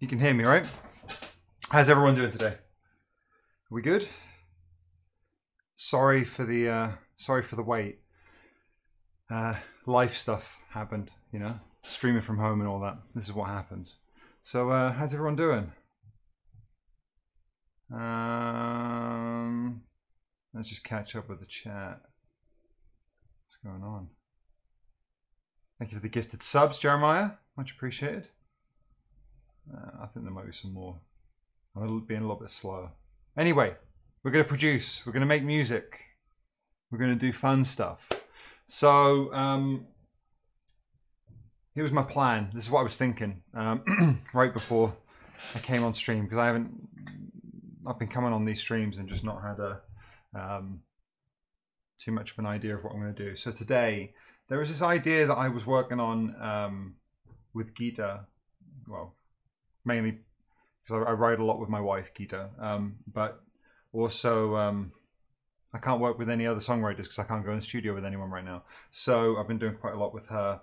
You can hear me, right? How's everyone doing today? Are we good? Sorry for the wait. Life stuff happened, you know, streaming from home and all that. This is what happens. So how's everyone doing? Let's just catch up with the chat. What's going on? Thank you for the gifted subs, Jeremiah. Much appreciated. I think there might be some more. I'm being a little bit slow. Anyway, we're going to produce. We're going to make music. We're going to do fun stuff. So here was my plan. This is what I was thinking right before I came on stream, because I've been coming on these streams and just not had a too much of an idea of what I'm going to do. So today there was this idea that I was working on with Geeta. Well, mainly because I write a lot with my wife, Geeta, but also I can't work with any other songwriters because I can't go in the studio with anyone right now. So I've been doing quite a lot with her,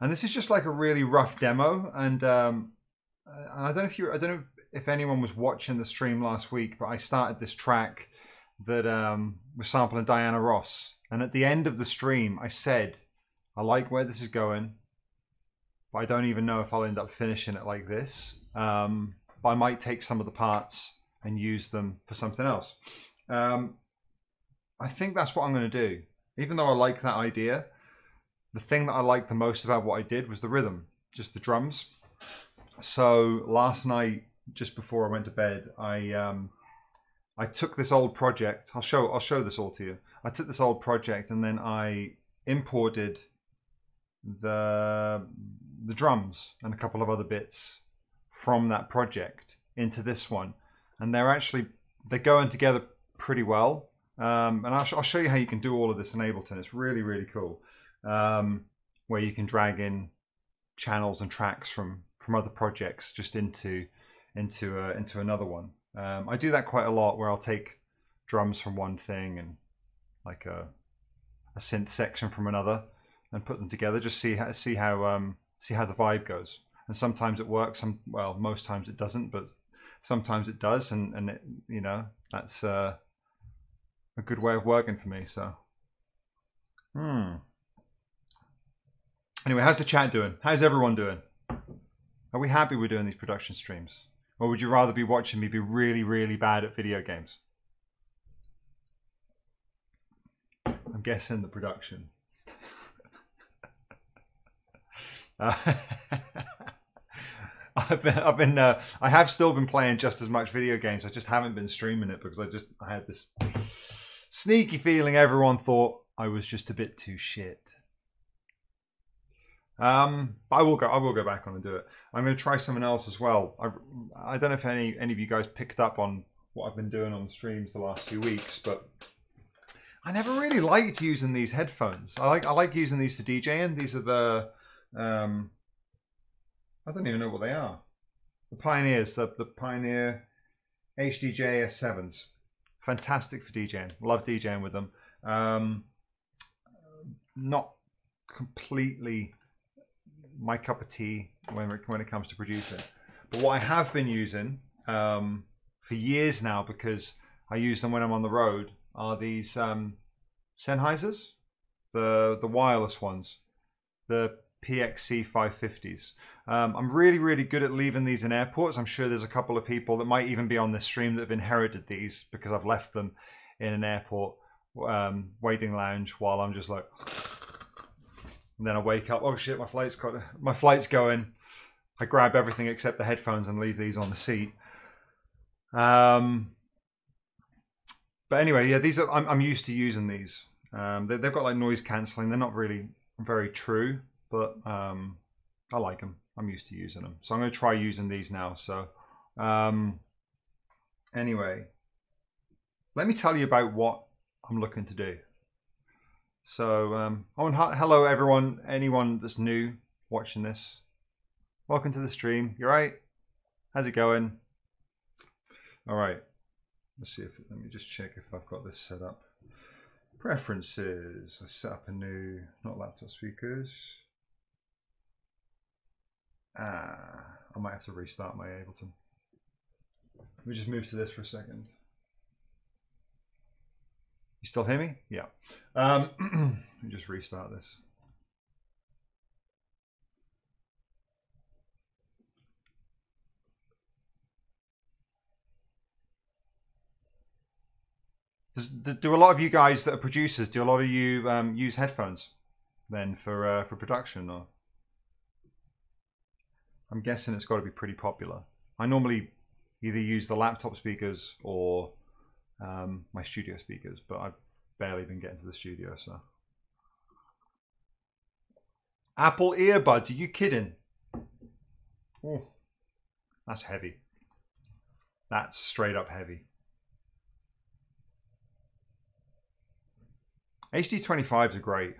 and this is just like a really rough demo. And I don't know if anyone was watching the stream last week, but I started this track that was sampling Diana Ross. And at the end of the stream, I said, I like where this is going, but I don't even know if I'll end up finishing it like this. But I might take some of the parts and use them for something else. I think that's what I'm going to do. Even though I like that idea, the thing that I liked the most about what I did was the rhythm, just the drums. So last night, just before I went to bed, I took this old project. I'll show this all to you. I took this old project and then I imported the drums and a couple of other bits from that project into this one, and they're going together pretty well. And I'll show you how you can do all of this in Ableton. It's really, really cool, where you can drag in channels and tracks from other projects just into another one. I do that quite a lot, where I'll take drums from one thing and like a synth section from another and put them together, just see how the vibe goes. And sometimes it works. Well, most times it doesn't, but sometimes it does. And it, you know, that's a good way of working for me. So, Anyway, how's the chat doing? How's everyone doing? Are we happy we're doing these production streams? Or would you rather be watching me be really, really bad at video games? I'm guessing the production. I have still been playing just as much video games. I just haven't been streaming it because I had this sneaky feeling everyone thought I was just a bit too shit. But I will go back on and do it. I'm going to try something else as well. I don't know if any of you guys picked up on what I've been doing on streams the last few weeks, but I never really liked using these headphones. I like using these for DJing. These are the I don't even know what they are. The Pioneers, the Pioneer HDJ-S7s. Fantastic for DJing. Love DJing with them. Not completely my cup of tea when it comes to producing, but what I have been using for years now, because I use them when I'm on the road, are these Sennheisers, the wireless ones, the PXC-550s. I'm really, really good at leaving these in airports. I'm sure there's a couple of people that might even be on this stream that have inherited these because I've left them in an airport waiting lounge while I'm just like. And then I wake up. Oh shit! My flight's going. I grab everything except the headphones and leave these on the seat. But anyway, yeah, these are. I'm used to using these. They've got like noise cancelling. They're not really very true, but I like them. I'm used to using them, so I'm going to try using these now. So anyway, let me tell you about what I'm looking to do. So, oh, and hello everyone, anyone that's new watching this. Welcome to the stream. You all right? How's it going? All right. Let's see if, let me just check if I've got this set up. Preferences. I set up a new, not laptop speakers. I might have to restart my Ableton. Let me just move to this for a second. You still hear me? Yeah. Let me just restart this. Do a lot of you guys that are producers, do a lot of you use headphones then for production? Or I'm guessing it's got to be pretty popular. I normally either use the laptop speakers or my studio speakers, but I've barely been getting to the studio, so. Apple earbuds, are you kidding? Oh, that's heavy. That's straight up heavy. HD25s are great.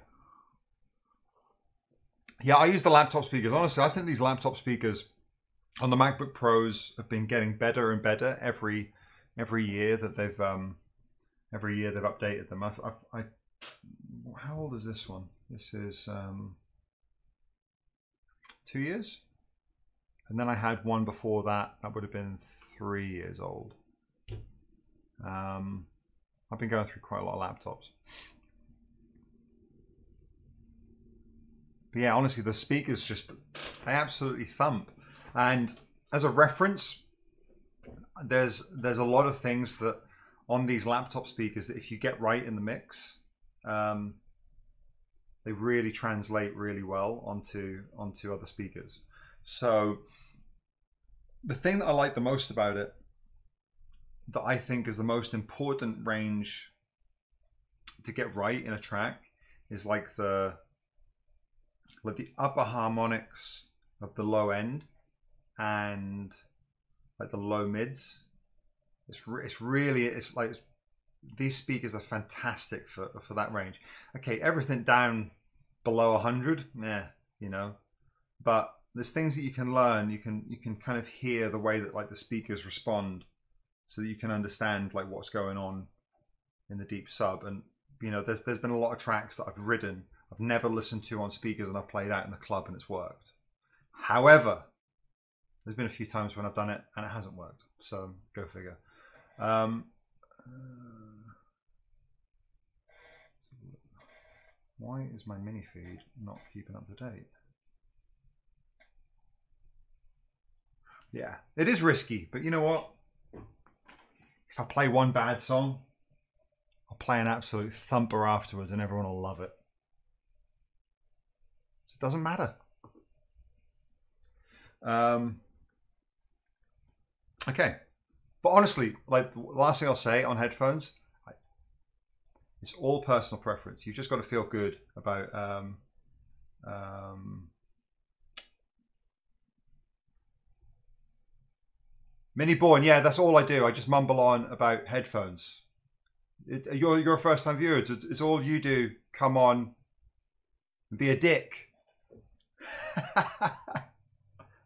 Yeah, I use the laptop speakers. Honestly, I think these laptop speakers on the MacBook Pros have been getting better and better every year that they've updated them. I how old is this one? This is 2 years, and then I had one before that. That would have been 3 years old. I've been going through quite a lot of laptops. But yeah, honestly, the speakers just, they absolutely thump. And as a reference, there's a lot of things that on these laptop speakers that if you get right in the mix, they really translate really well onto other speakers. So the thing that I like the most about it, that I think is the most important range to get right in a track, is like the upper harmonics of the low end and like the low mids. It's these speakers are fantastic for that range. Okay, everything down below 100, yeah, you know, but there's things that you can learn. You can kind of hear the way that like the speakers respond, so that you can understand like what's going on in the deep sub. And you know, there's been a lot of tracks that I've ridden, I've never listened to on speakers, and I've played out in the club and it's worked. However, there's been a few times when I've done it and it hasn't worked. So go figure. Why is my mini feed not keeping up to date? Yeah, it is risky, but you know what? If I play one bad song, I'll play an absolute thumper afterwards and everyone will love it. So it doesn't matter. Okay. But honestly, like the last thing I'll say on headphones, it's all personal preference. You've just got to feel good about Mini Born, yeah, that's all I do. I just mumble on about headphones. You're a first-time viewer. It's all you do. Come on and be a dick.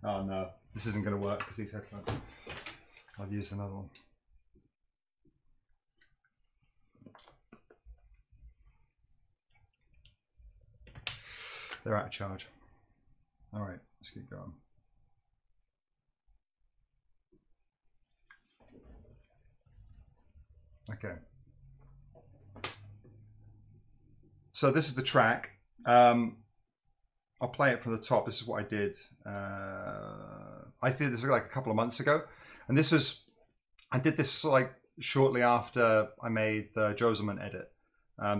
Oh, no. This isn't going to work because these headphones. I've used another one. They're out of charge. All right, let's keep going. Okay. So this is the track. I'll play it from the top. This is what I did. I did this like a couple of months ago. And this was, I did this like shortly after I made the Joselman edit.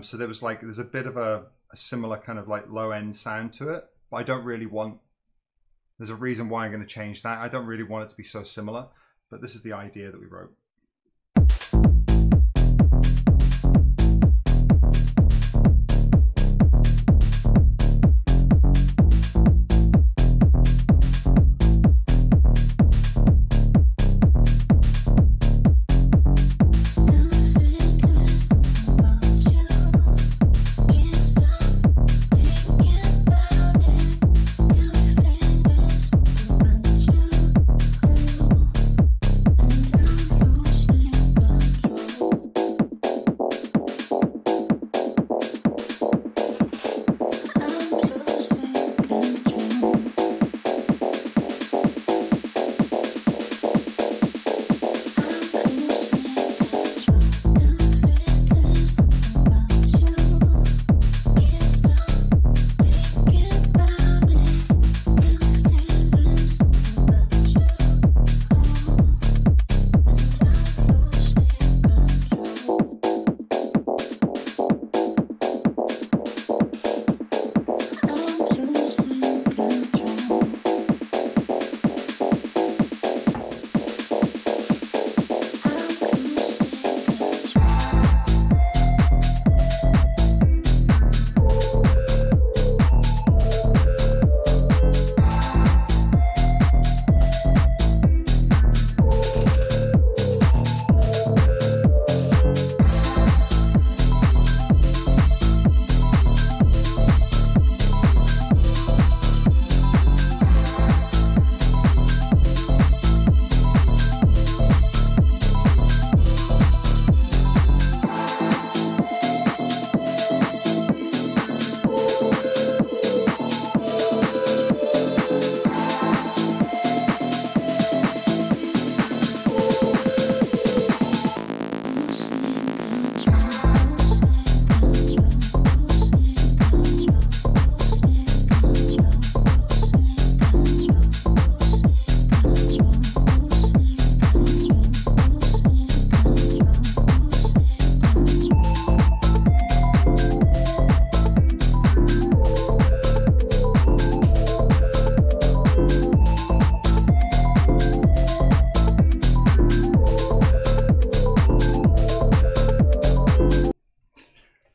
So there was like, there's a bit of a similar kind of like low end sound to it, but I don't really want, there's a reason why I'm going to change that. I don't really want it to be so similar, but this is the idea that we wrote.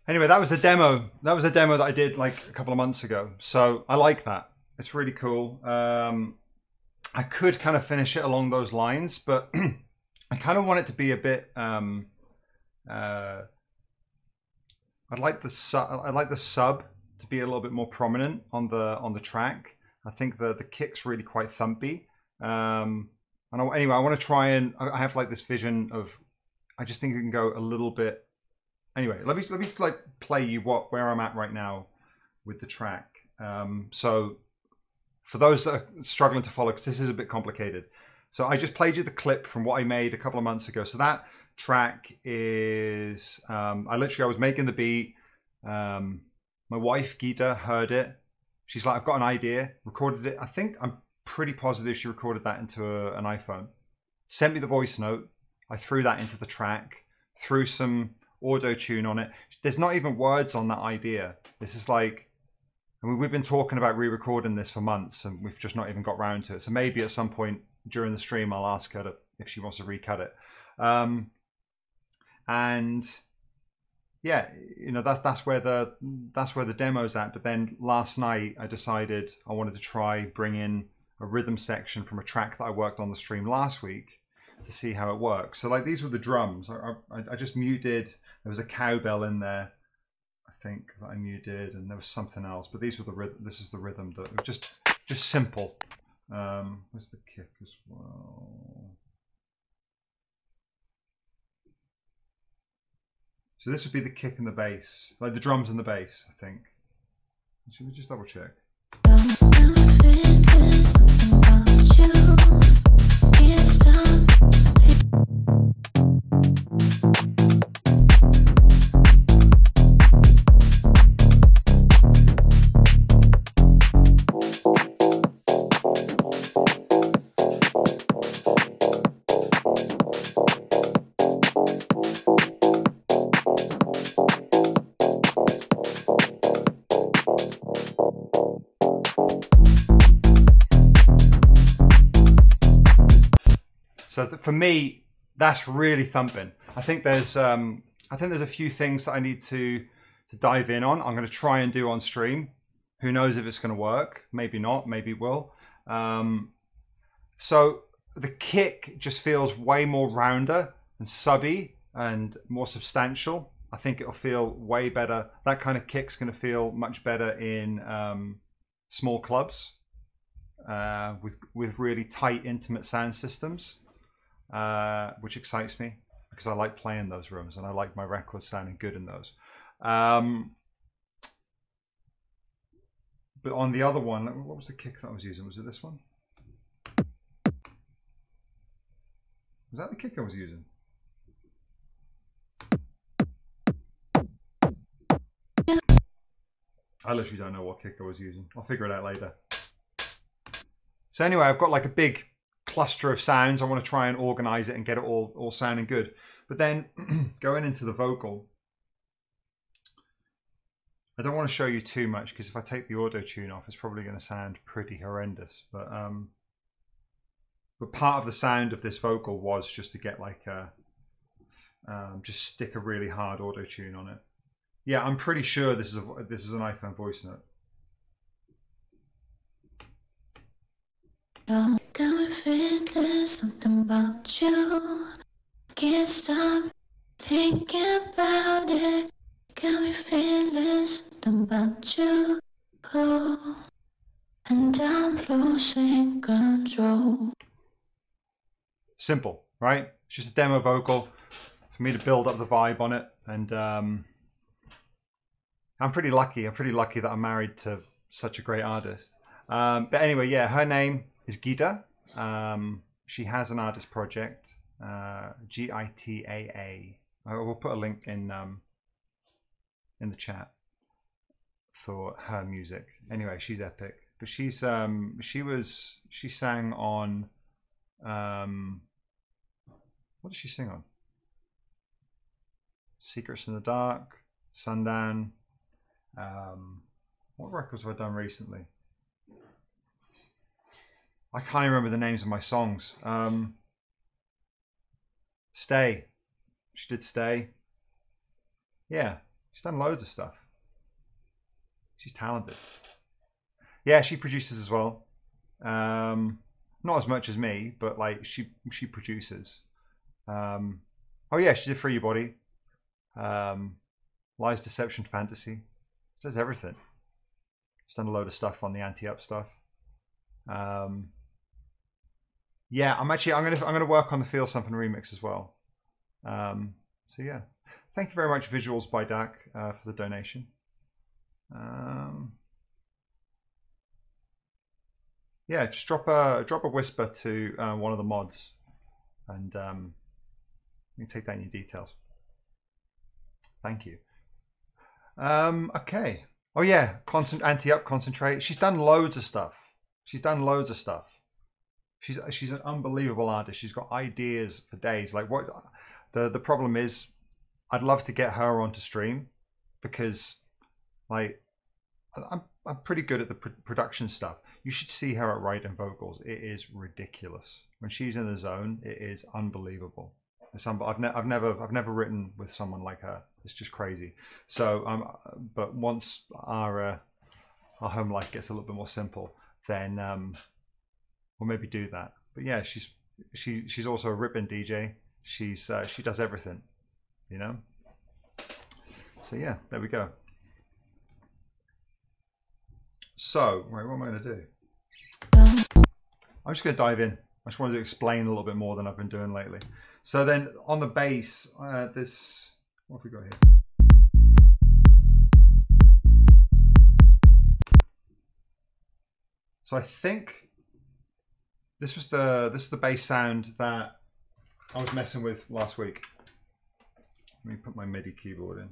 Anyway, that was the demo. That was a demo that I did like a couple of months ago. So I like that. It's really cool. I could kind of finish it along those lines, but I kind of want it to be a bit. I'd like the sub to be a little bit more prominent on the track. I think the kick's really quite thumpy. And anyway, I want to try and I have like this vision of. I just think it can go a little bit. Anyway, let me like play you where I'm at right now with the track. So for those that are struggling to follow, because this is a bit complicated. So I just played you the clip from what I made a couple of months ago. So that track is, I was making the beat. My wife, Geeta, heard it. She's like, I've got an idea. Recorded it. I think I'm pretty positive she recorded that into an iPhone. Sent me the voice note. I threw that into the track. Threw some auto tune on it. There's not even words on that idea. This is like, I mean, we've been talking about re-recording this for months and we've just not even got round to it. So maybe at some point during the stream, I'll ask her if she wants to recut it. And yeah, you know, that's where the demo's at. But then last night I decided I wanted to try bring in a rhythm section from a track that I worked on the stream last week to see how it works. So like these were the drums. I just muted. There was a cowbell in there, I think, that I muted, and there was something else. But these were the rhythm. This is the rhythm that was just simple. Where's the kick as well? So this would be the kick and the bass, like the drums and the bass, I think. Should we just double check? So for me, that's really thumping. I think there's a few things that I need to dive in on. I'm going to try and do on stream. Who knows if it's going to work? Maybe not. Maybe it will. So the kick just feels way more rounder and subby and more substantial. I think it'll feel way better. That kind of kick's going to feel much better in small clubs with really tight, intimate sound systems. Which excites me because I like playing those rooms and I like my records sounding good in those. But on the other one, what was the kick that I was using? Was it this one? Was that the kick I was using? I literally don't know what kick I was using. I'll figure it out later. So anyway, I've got like a big cluster of sounds. I want to try and organize it and get it all sounding good. But then going into the vocal, I don't want to show you too much because if I take the auto tune off, it's probably going to sound pretty horrendous. But part of the sound of this vocal was just to get like a, just stick a really hard auto tune on it. Yeah, I'm pretty sure this is an iPhone voice note. Don't go and think there's something about you. Can't stop thinking about it. Got me feeling something about you. Oh, and I'm losing control. Simple, right? It's just a demo vocal for me to build up the vibe on it. And I'm pretty lucky. I'm pretty lucky that I'm married to such a great artist. But anyway, yeah, her name is Geeta. She has an artist project, GITAA. I will put a link in the chat for her music. Anyway, she's epic. But she's she sang on what did she sing on? Secrets in the Dark, Sundown. What records have I done recently? I can't even remember the names of my songs. Stay. She did Stay. Yeah. She's done loads of stuff. She's talented. Yeah, she produces as well. Not as much as me, but like she produces. Oh yeah, she did Free Your Body, Lies, Deception, Fantasy. She does everything. She's done a load of stuff on the anti-up stuff. Yeah, I'm gonna work on the Feel Something remix as well. So yeah, thank you very much, Visuals by Dak, for the donation. Yeah, just drop a whisper to one of the mods, and you can take down your details. Thank you. Okay. Oh yeah, anti-up concentrate. She's done loads of stuff. She's done loads of stuff. She's an unbelievable artist. She's got ideas for days. Like what the problem is, I'd love to get her onto stream because like I'm pretty good at the production stuff. You should see her at writing vocals. It is ridiculous. When she's in the zone, it is unbelievable. I've never written with someone like her. It's just crazy. So but once our home life gets a little bit more simple, then we'll maybe do that. But yeah, she's also a ripping DJ. She does everything, you know. So yeah, there we go. So right, what am I going to do? I'm just going to dive in. I just wanted to explain a little bit more than I've been doing lately. So then on the bass, what have we got here? So I think this is the bass sound that I was messing with last week. Let me put my MIDI keyboard in.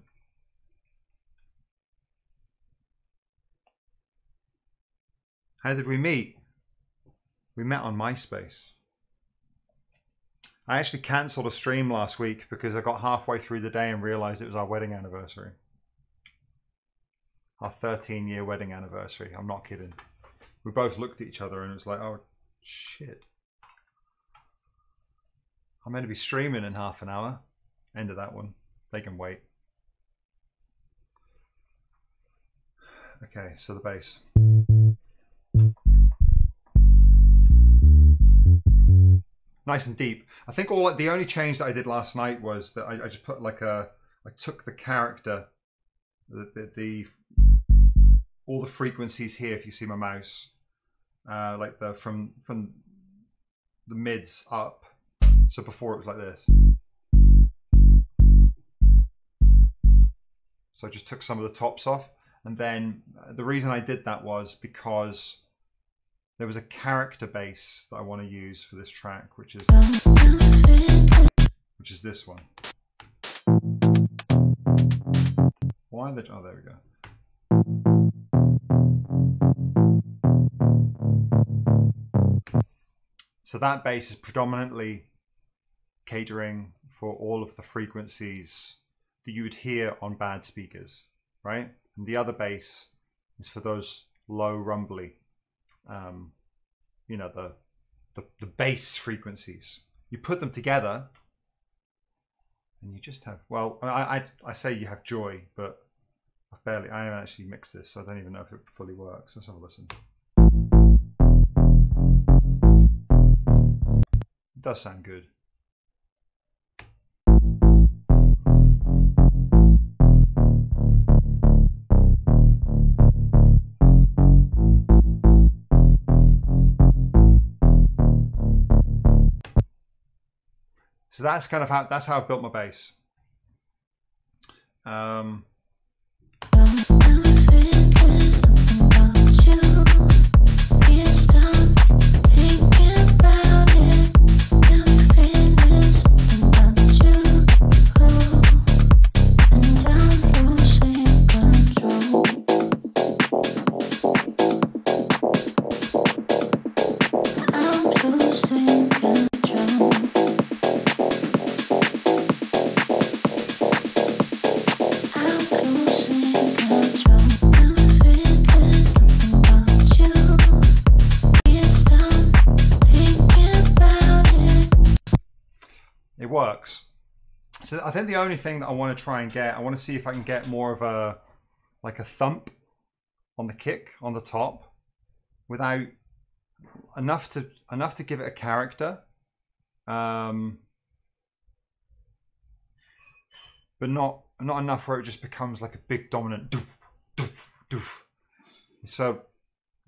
How did we meet? We met on MySpace. I actually cancelled a stream last week because I got halfway through the day and realized it was our wedding anniversary. Our 13-year wedding anniversary. I'm not kidding. We both looked at each other and it was like, oh, shit. I'm going to be streaming in half an hour. End of that one. They can wait. Okay, so the bass. Nice and deep. I think the only change that I did last night was that I just put like I took the character, all the frequencies here, if you see my mouse. Like from the mids up. So before it was like this. So I just took some of the tops off, and then the reason I did that was because there was a character bass that I want to use for this track, which is this one. Why the? Oh, there we go. So that bass is predominantly catering for all of the frequencies that you would hear on bad speakers, right? And the other bass is for those low rumbly, you know, the bass frequencies. You put them together and you just have, well, I say you have joy, but I haven't actually mixed this, so I don't even know if it fully works. Let's have a listen. Does sound good. So that's kind of how I've built my bass. So I think the only thing that I want to try and get, I want to see if I can get more of a, like a thump on the kick on the top without enough to give it a character, but not enough where it just becomes like a big dominant doof, doof, doof. So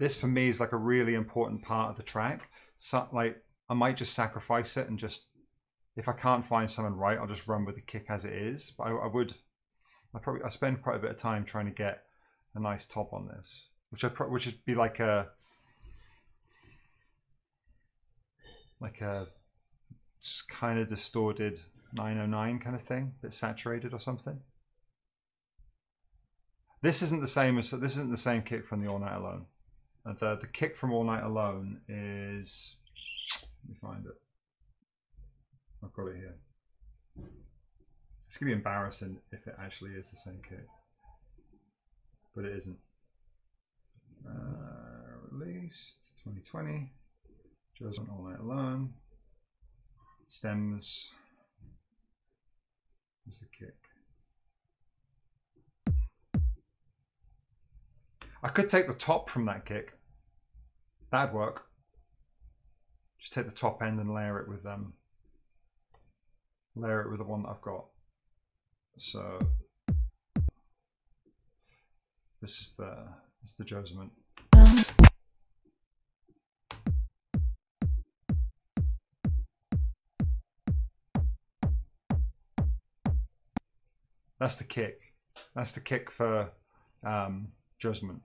this for me is like a really important part of the track. So like I might just sacrifice it and just, if I can't find something right, I'll just run with the kick as it is. But I spend quite a bit of time trying to get a nice top on this, which would be like a kind of distorted 909 kind of thing, a bit saturated or something. This isn't the same as, this isn't the same kick from the All Night Alone. The kick from All Night Alone is, let me find it. I've got it here. It's gonna be embarrassing if it actually is the same kick, but it isn't. Released 2020. Judgment All Night Alone. Stems. There's the kick. I could take the top from that kick. That'd work. Just take the top end and layer it with them. Layer it with the one that I've got. So this is the Joselman. That's the kick. That's the kick for Joselman.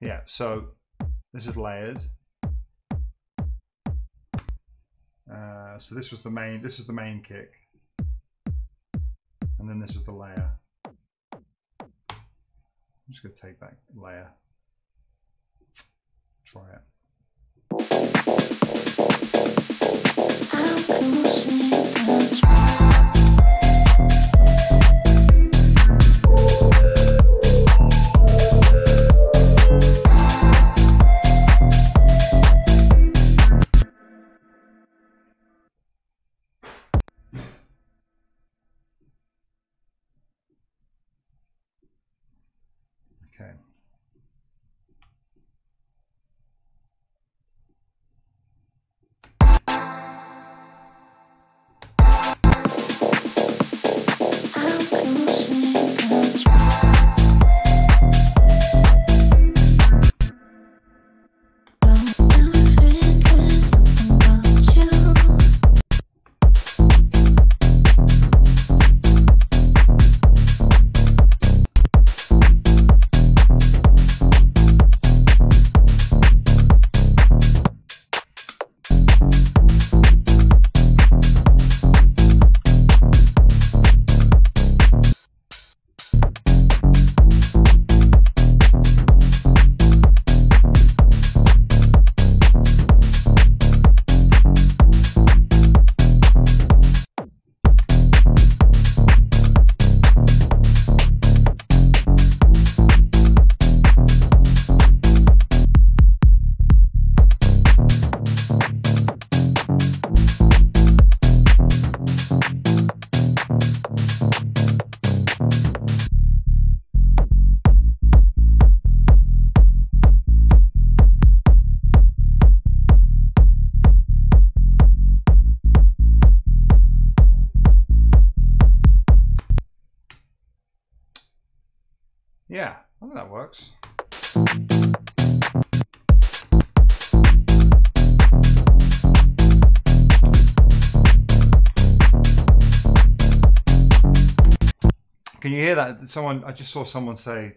Yeah. So this is layered. So this was the main. This is the main kick, and then this was the layer. I'm just going to take that layer, try it. Can you hear that? Someone, I just saw someone say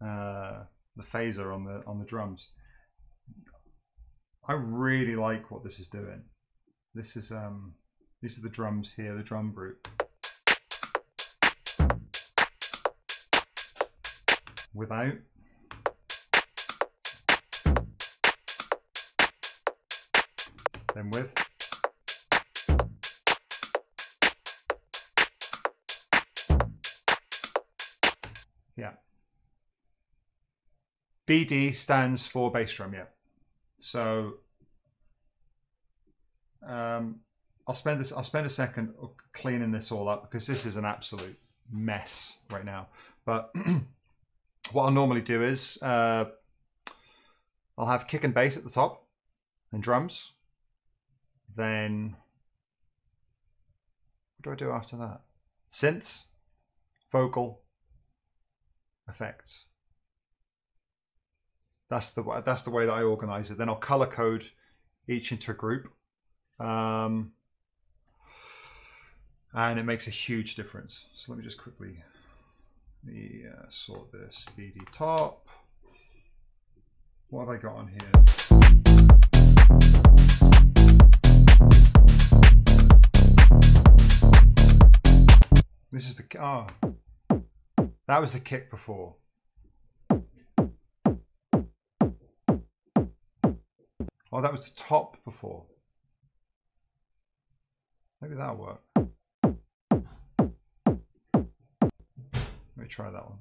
the phaser on the drums. I really like what this is doing. This is these are the drums here, the drum group without. Then with. Yeah. BD stands for bass drum, yeah. So I'll spend a second cleaning this all up because this is an absolute mess right now. But what I'll normally do is I'll have kick and bass at the top, then drums, then what do I do after that? Synths, vocal, effects. That's the way that I organize it. Then I'll color code each into a group, and it makes a huge difference. So let me just quickly sort this. ED top. What have I got on here? This is the, oh, that was the kick before. Oh, that was the top before. Maybe that'll work. Let me try that one.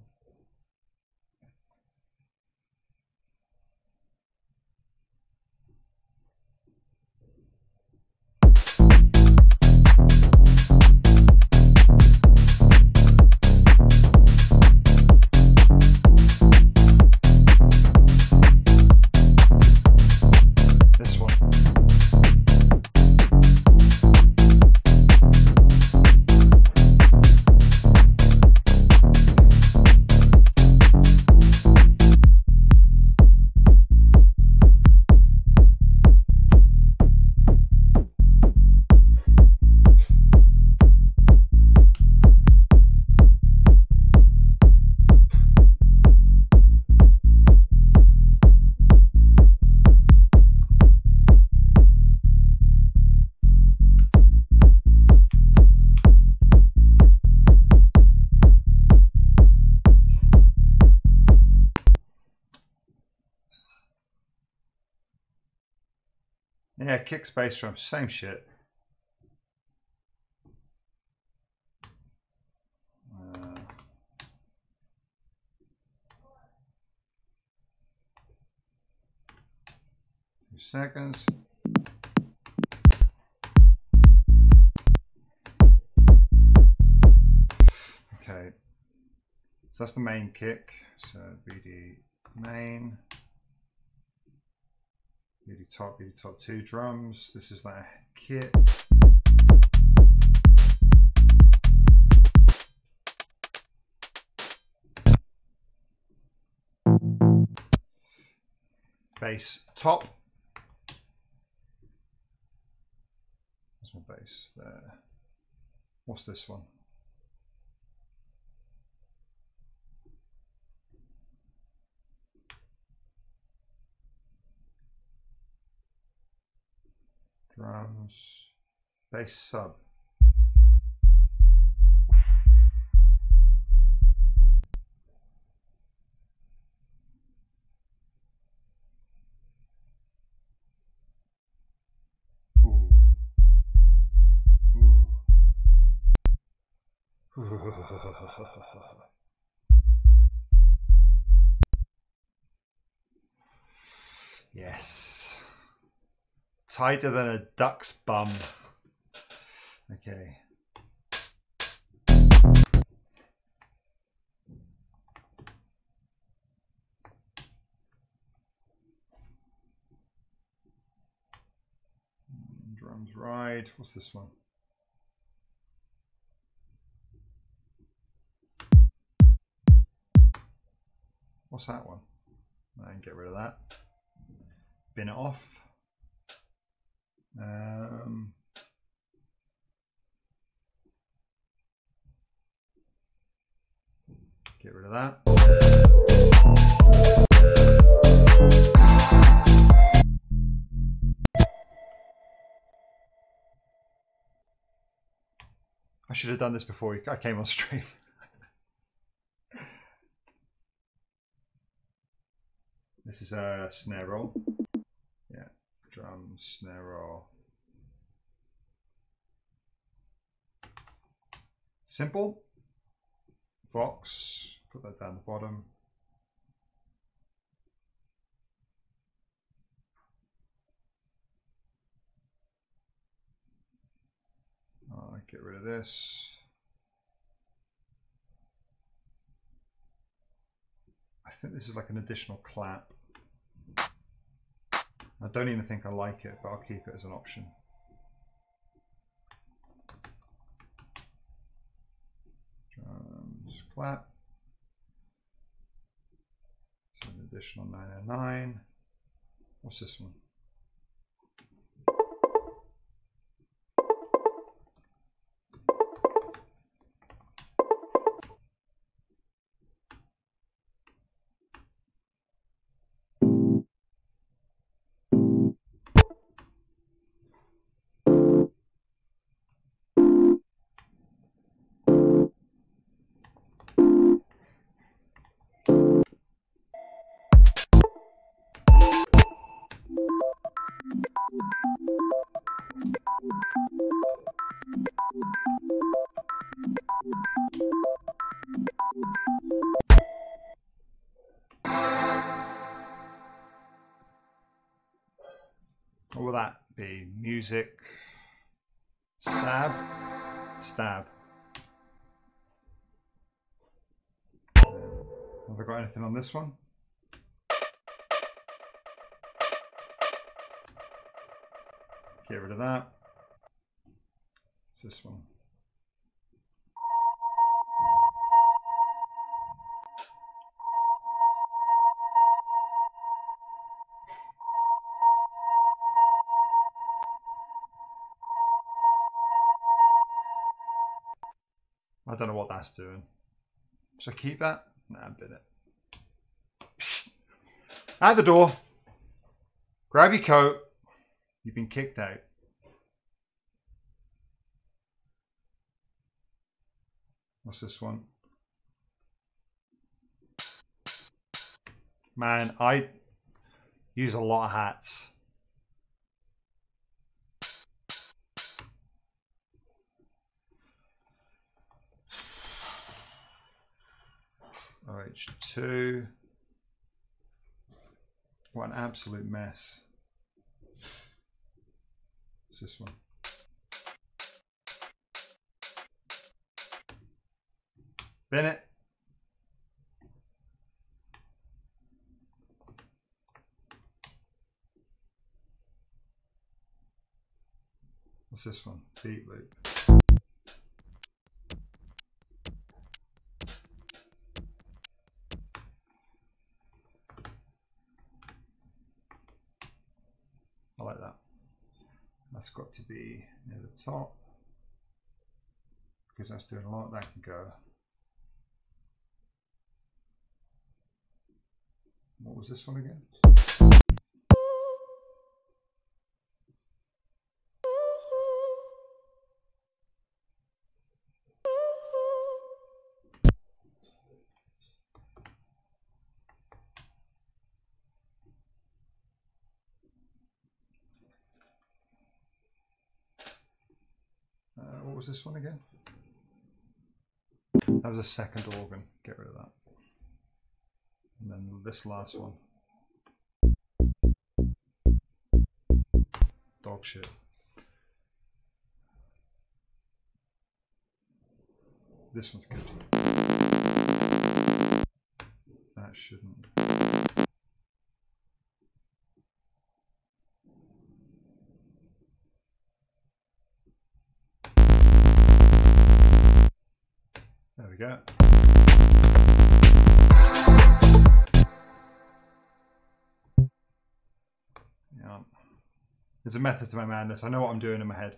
Yeah, kick, bass, drum, same shit. Two seconds. Okay, so that's the main kick. So BD main. Really top two drums. This is that kit. Bass top. There's my bass there. What's this one? Drums, bass sub. Ooh. Ooh. Yes. Tighter than a duck's bum. Okay. Drums ride. What's this one? What's that one? I can get rid of that. Bin it off. Get rid of that. I should have done this before I came on stream. This is a snare roll. Drum, snare roll. Simple. Vox. Put that down the bottom. Get rid of this. I think this is like an additional clap. I don't even think I like it, but I'll keep it as an option. Drums, clap. So an additional 909. What's this one? What will that be? Music, stab, stab. Have I got anything on this one? Get rid of that. It's this one. I don't know what that's doing. Should I keep that? Nah, bit it. Out the door. Grab your coat. You've been kicked out. What's this one? Man, I use a lot of hats. RH2. What an absolute mess. It's this one. Bin it. What's this one? Beat loop. I like that. That's got to be near the top because that's doing a lot. That can go. What was this one again? What was this one again? That was a second organ. Get rid of that. And then this last one. Dog shit. This one's good. That shouldn't. There we go. There's a method to my madness. I know what I'm doing in my head.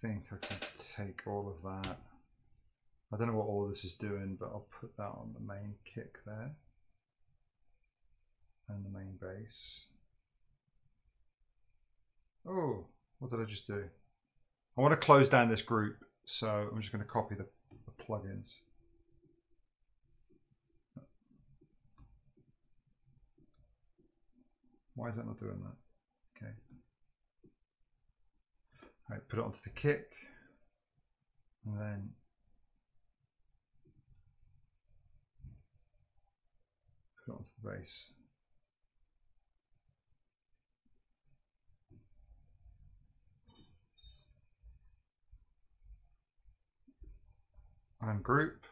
think I can take all of that. I don't know what all this is doing, but I'll put that on the main kick there and the main bass. Oh, what did I just do? I want to close down this group, so I'm just going to copy the plugins. Why is that not doing that? Okay. All right, put it onto the kick, and then put it onto the bass. And group.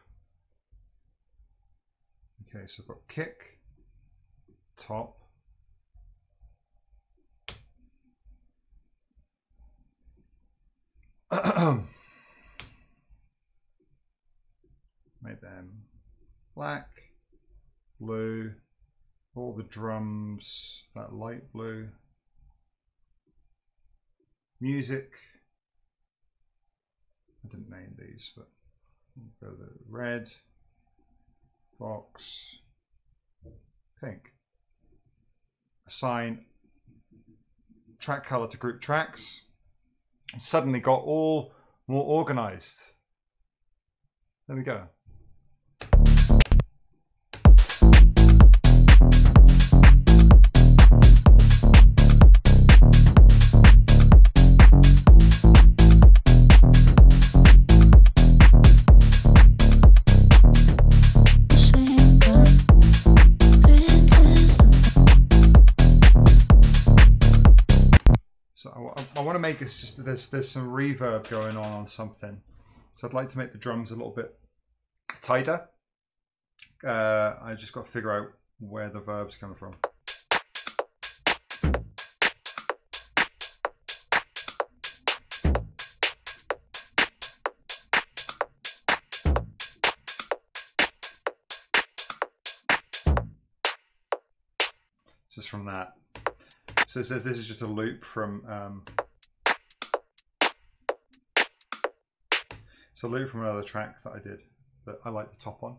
Okay, so I've got kick, top, make them black, blue, all the drums, that light blue, music. I didn't name these, but go the red, box, pink. Assign track color to group tracks. And suddenly got all more organized. There we go. I want to make this just there's some reverb going on something, so I'd like to make the drums a little bit tighter. I just got to figure out where the verb's coming from. Just from that. So it says this is just a loop from it's a loop from another track that I did, but I like the top one.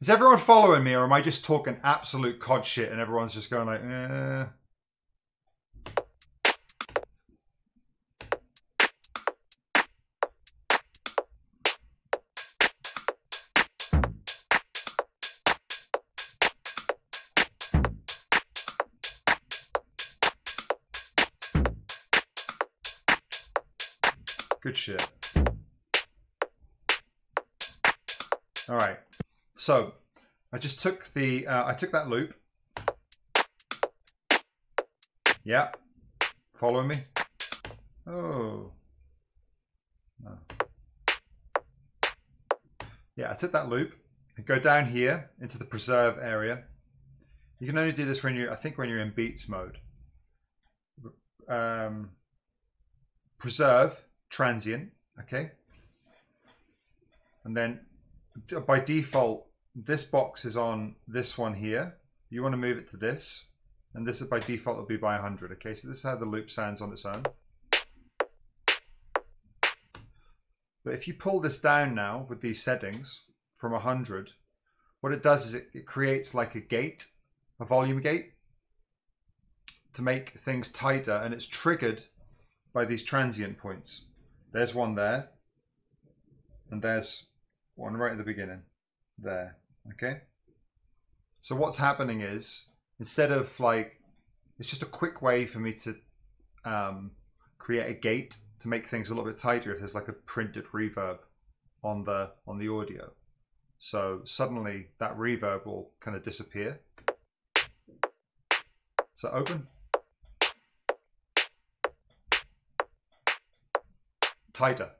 Is everyone following me, or am I just talking absolute cod shit and everyone's just going like, eh? Good shit. All right, so I just took the I took that loop. Yeah, follow me. Oh, no. Yeah, I took that loop and go down here into the preserve area. You can only do this when you, I think, when you're in beats mode. Preserve. Transient, okay, and then by default this box is on this one here. You want to move it to this, and this is by default will be by 100. Okay, so this is how the loop sounds on its own. But if you pull this down now with these settings from 100, what it does is it creates like a gate, a volume gate, to make things tighter, and it's triggered by these transient points. There's one there, and there's one right at the beginning there. Okay, so what's happening is, instead of like, it's just a quick way for me to create a gate to make things a little bit tighter if there's like a printed reverb on the audio. So suddenly that reverb will kind of disappear. So open, tighter.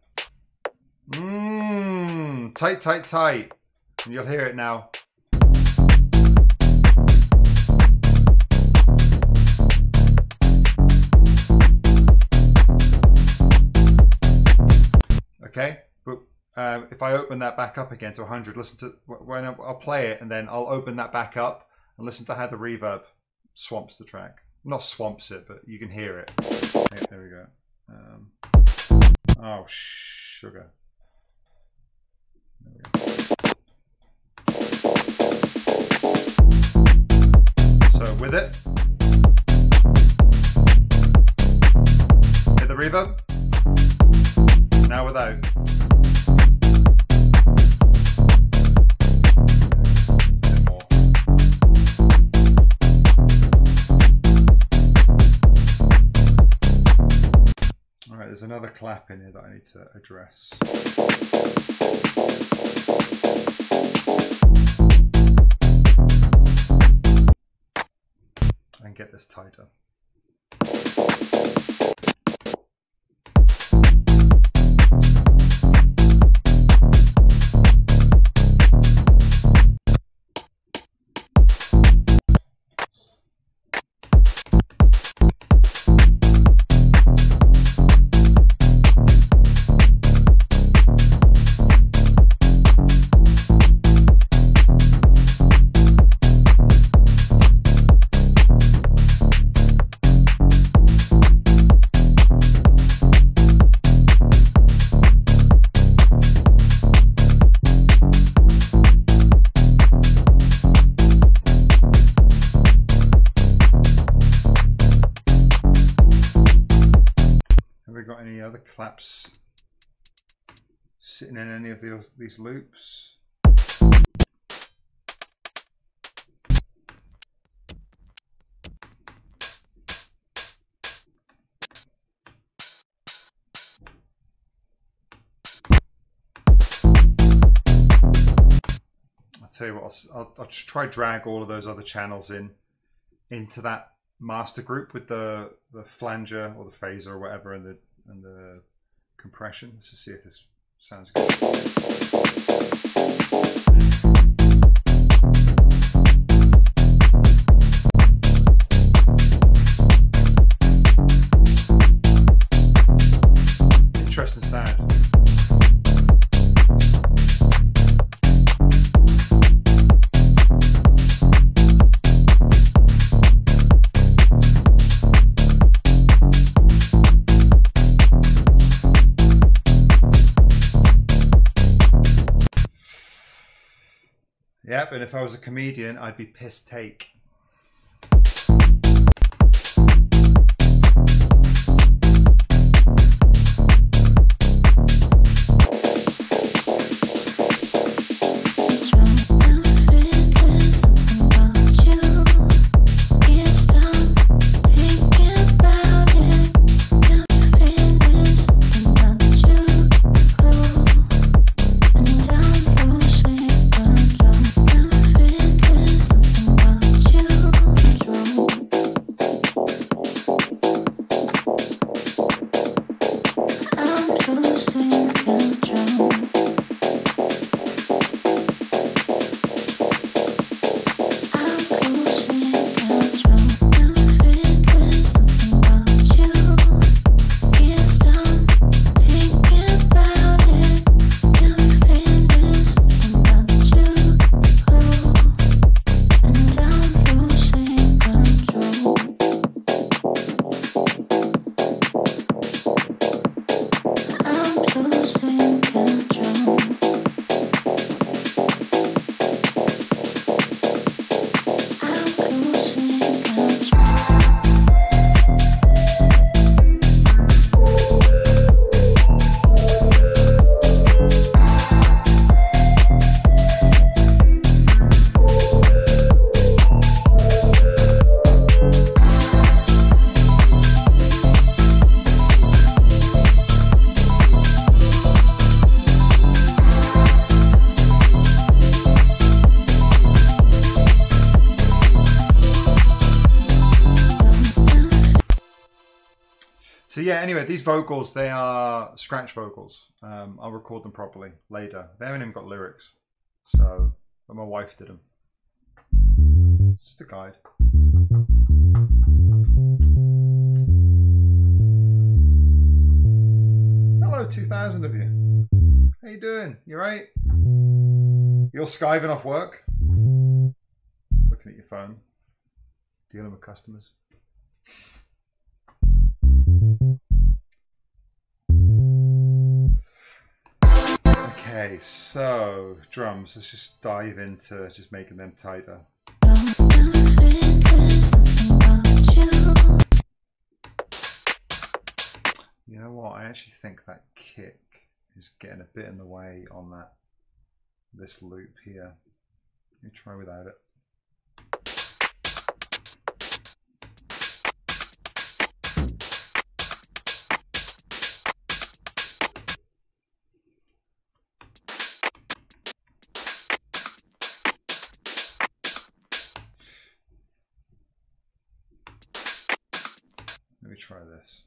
Mmm, tight, tight, tight. And you'll hear it now. Okay, but if I open that back up again to 100, listen to when I'll play it, and then I'll open that back up, and listen to how the reverb swamps the track. Not swamps it, but you can hear it. Okay, there we go. Oh, sugar. There we go. So with it, hit the reverb. Now without. There's another clap in here that I need to address. And get this tighter. Claps sitting in any of these loops. I'll tell you what, I'll try drag all of those other channels into that master group with the flanger or the phaser or whatever and the compression. Let's just see if this sounds good. Interesting sound. Yep, and if I was a comedian, I'd be pissed take. Yeah, anyway, these vocals, they are scratch vocals. I'll record them properly later. They haven't even got lyrics, so, but my wife did them. It's just a guide. Hello 2000 of you. How you doing? You right? You're skiving off work? Looking at your phone dealing with customers. Okay, so drums, let's just dive into just making them tighter. You know what, I actually think that kick is getting a bit in the way on that, this loop here. Let me try without it. Let me try this.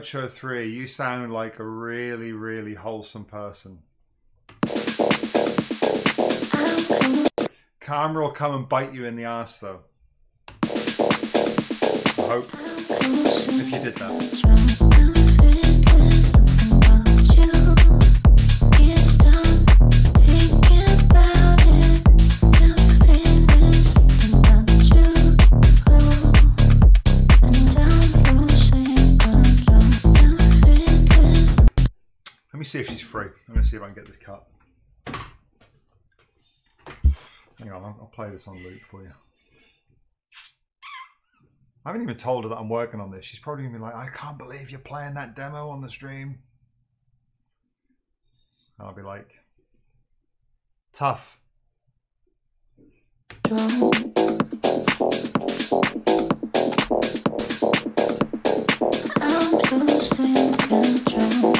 Show 3, you sound like a really, really wholesome person. Karma will come and bite you in the ass though. I hope, if you did that. See if she's free. I'm going to see if I can get this cut. Hang on, I'll play this on loop for you. I haven't even told her that I'm working on this. She's probably going to be like, I can't believe you're playing that demo on the stream. And I'll be like, tough. I'm losing control.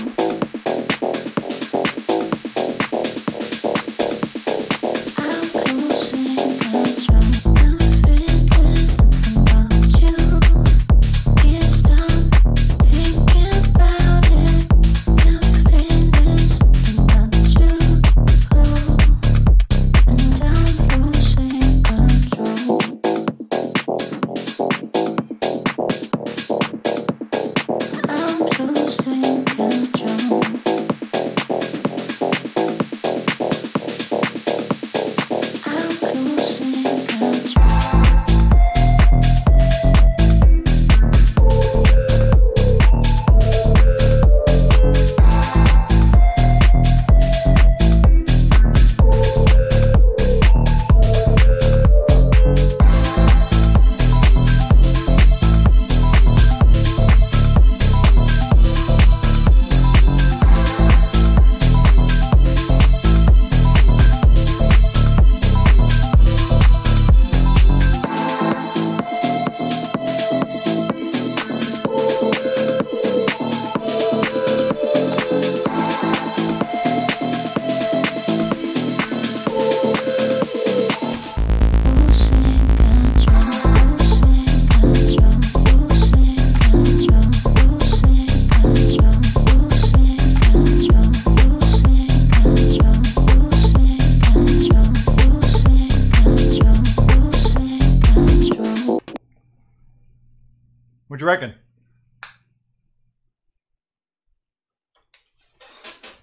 Reckon?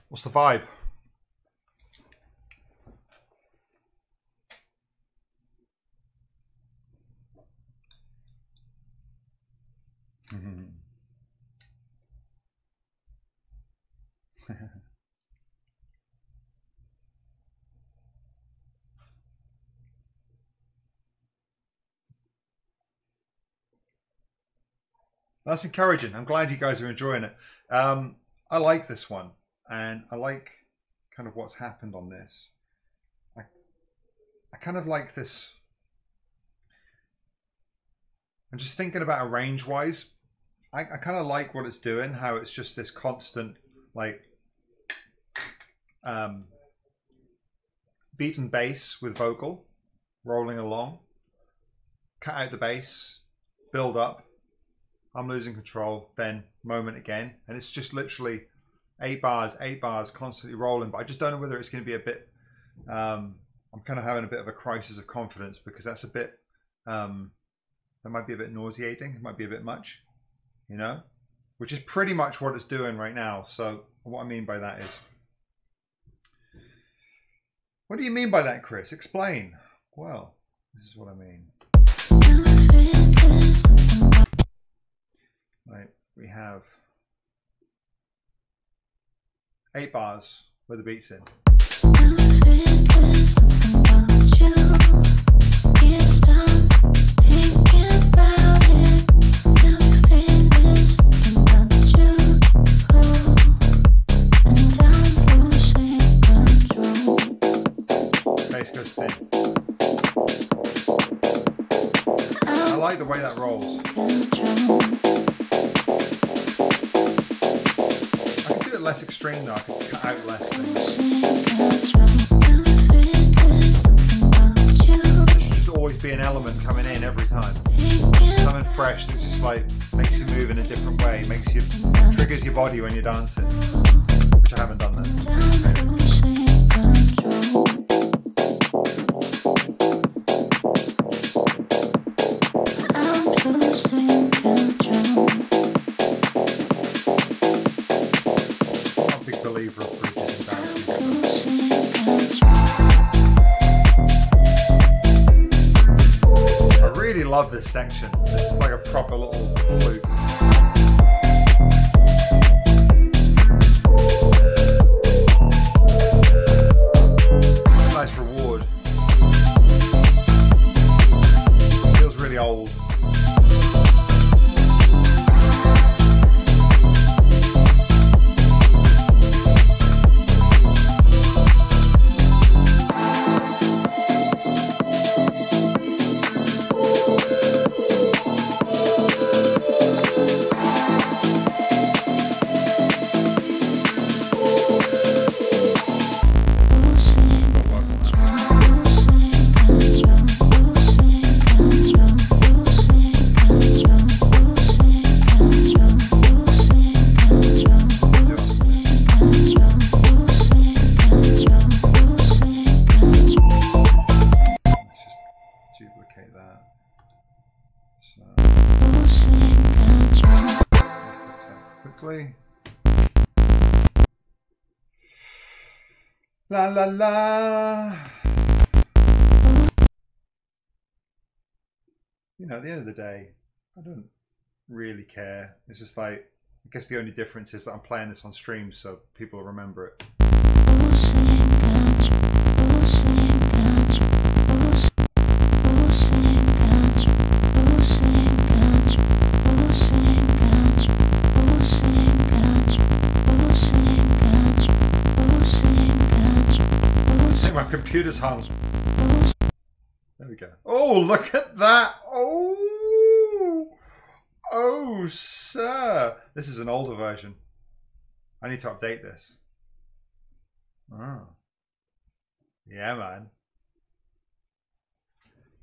What's the vibe? That's encouraging. I'm glad you guys are enjoying it. I like this one, and I like kind of what's happened on this. I kind of like this And just thinking about range-wise, I kind of like what it's doing, how it's just this constant, like, beat and bass with vocal, rolling along, cut out the bass, build up, I'm losing control, then moment again. And it's just literally 8 bars, 8 bars, constantly rolling. But I just don't know whether it's going to be a bit, I'm kind of having a bit of a crisis of confidence, because that's a bit, that might be a bit nauseating, it might be a bit much, you know, which is pretty much what it's doing right now. So what I mean by that is, what do you mean by that, Chris? Explain. Well, this is what I mean. Right, we have 8 bars with the beats in. Bass goes thin. I like the way that rolls. I can do it less extreme though, I can cut out less things. There should just always be an element coming in every time. Something fresh that's just like, makes you move in a different way, makes you, triggers your body when you're dancing. Which I haven't done that. Maybe. I love this section. This is like a proper little flute. Nice reward. Feels really old. La la la. You know, at the end of the day, I don't really care. It's just like, I guess the only difference is that I'm playing this on stream so people will remember it. My computer's hung. There we go. Oh, look at that. Oh, oh, sir. This is an older version. I need to update this. Oh. Yeah, man.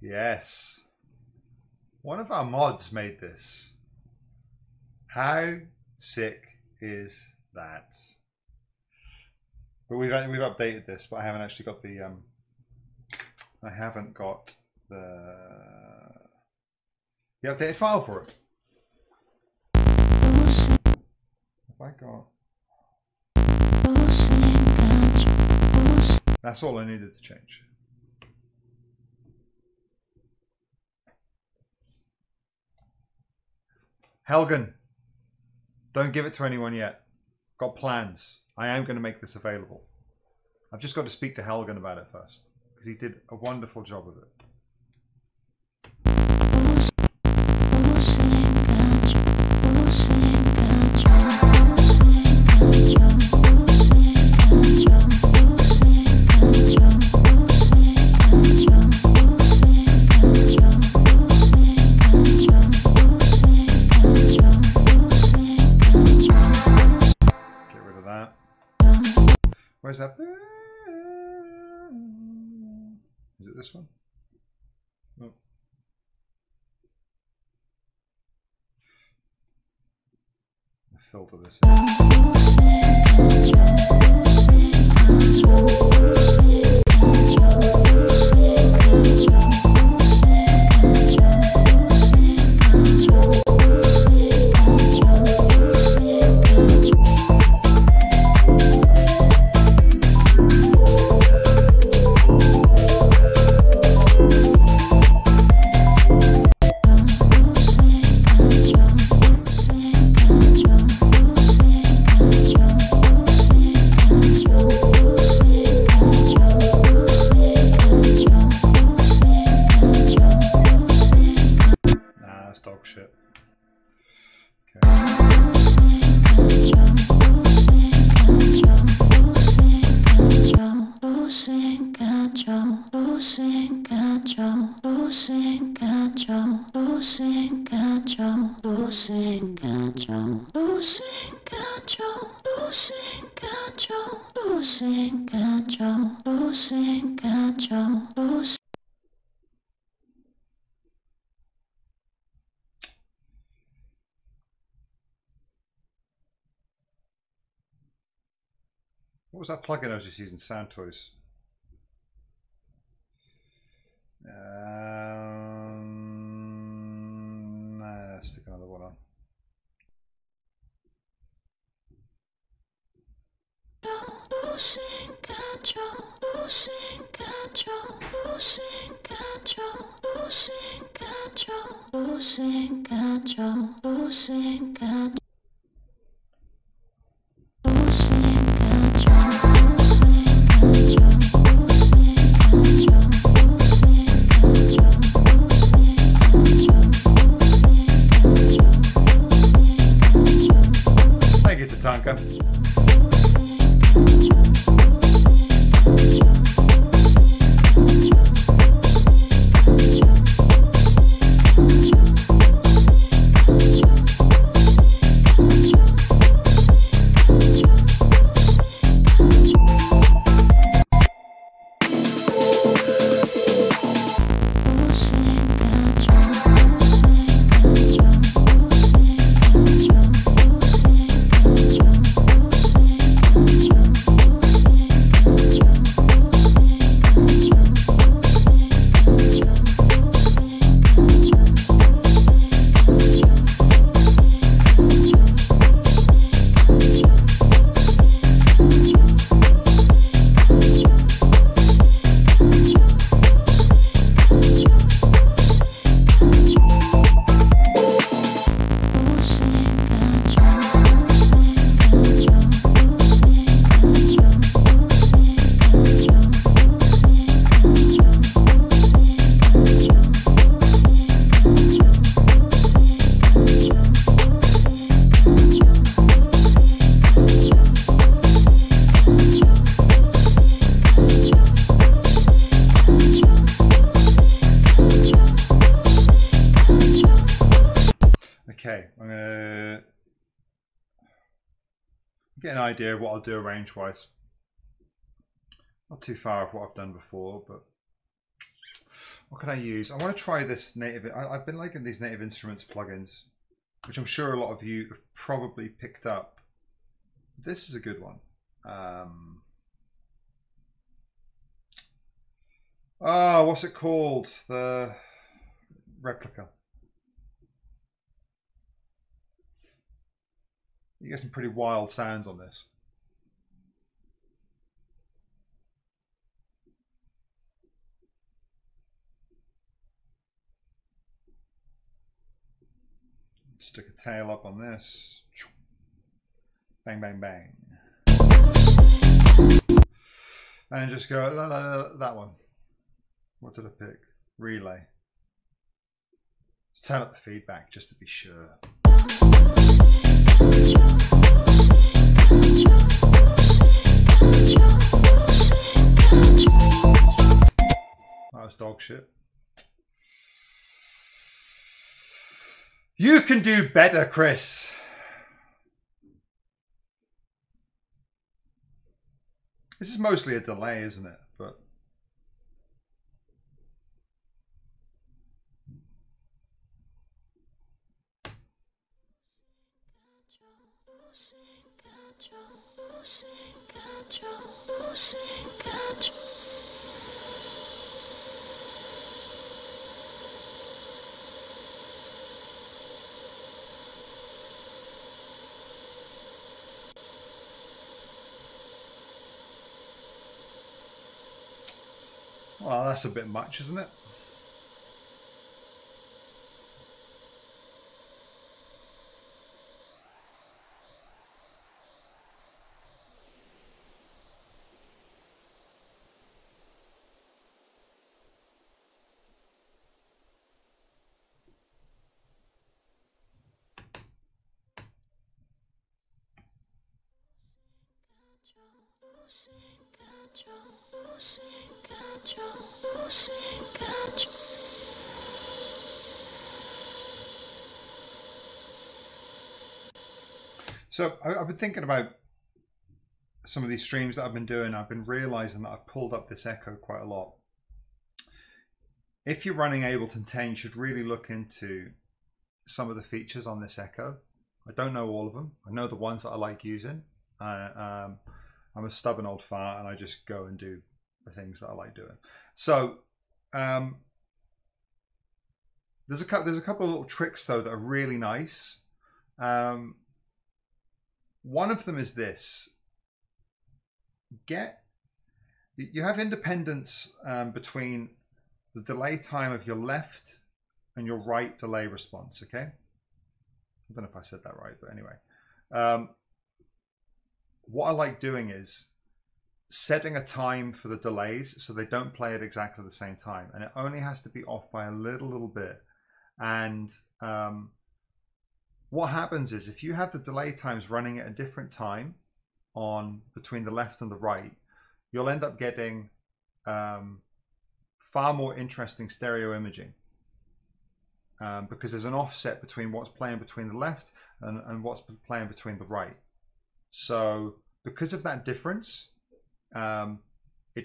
Yes. One of our mods made this. How sick is that? But we've updated this, but I haven't actually got the I haven't got the updated file for it. Have I got? That's all I needed to change. Helgen, don't give it to anyone yet. Got plans. I am going to make this available. I've just got to speak to Helgen about it first, because he did a wonderful job of it. this one? No. Filter this in. What was that plugin I was just using? Sound Toys. Nah, let's stick another one on. Losing control, losing control, losing control, losing control, losing control, losing control. Tanka. Get an idea of what I'll do range wise. Not too far off what I've done before, but what can I use? I want to try this native. I've been liking these native instruments plugins, which I'm sure a lot of you have probably picked up. This is a good one. What's it called? The Replica. You get some pretty wild sounds on this. Stick a tail up on this. Bang, bang, bang. And just go, la, la, la, that one. What did I pick? Relay. Let's turn up the feedback just to be sure. That was dog shit. You can do better, Chris. This is mostly a delay, isn't it? But Well, that's a bit much, isn't it? So I've been thinking about some of these streams that I've been doing. I've been realizing that I've pulled up this echo quite a lot. If you're running Ableton 10, you should really look into some of the features on this echo. I don't know all of them. I know the ones that I like using. I'm a stubborn old fart and I just go and do the things that I like doing. So there's a couple of little tricks though that are really nice. One of them is this. You have independence between the delay time of your left and your right delay response, okay? I don't know if I said that right, but anyway. What I like doing is setting a time for the delays so they don't play at exactly the same time. And it only has to be off by a little bit. And what happens is if you have the delay times running at a different time on between the left and the right, you'll end up getting far more interesting stereo imaging because there's an offset between what's playing between the left and what's playing between the right. So because of that difference, it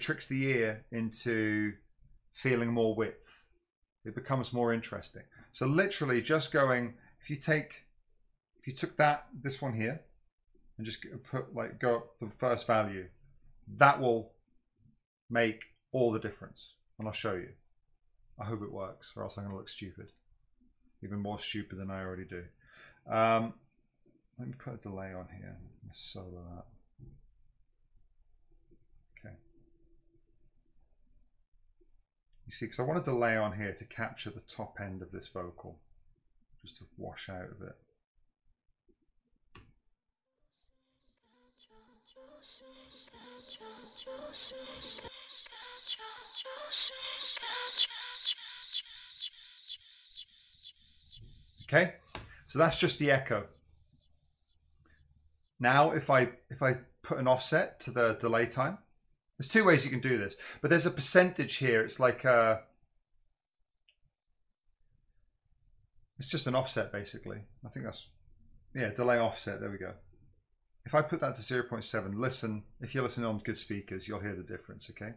tricks the ear into feeling more width. It becomes more interesting. So literally just going, if you took this one here and just put go up the first value, that will make all the difference. And I'll show you. I hope it works or else I'm gonna look stupid. Even more stupid than I already do. Let me put a delay on here. Let's solo that. Okay. You see, because I want a delay on here to capture the top end of this vocal, just to wash out of it. Okay, so that's just the echo. Now, if I put an offset to the delay time, there's two ways you can do this, but there's a percentage here. It's like a, it's just an offset basically. I think that's, yeah, delay offset, there we go. If I put that to 0.7, listen, if you're listening on good speakers, you'll hear the difference, okay?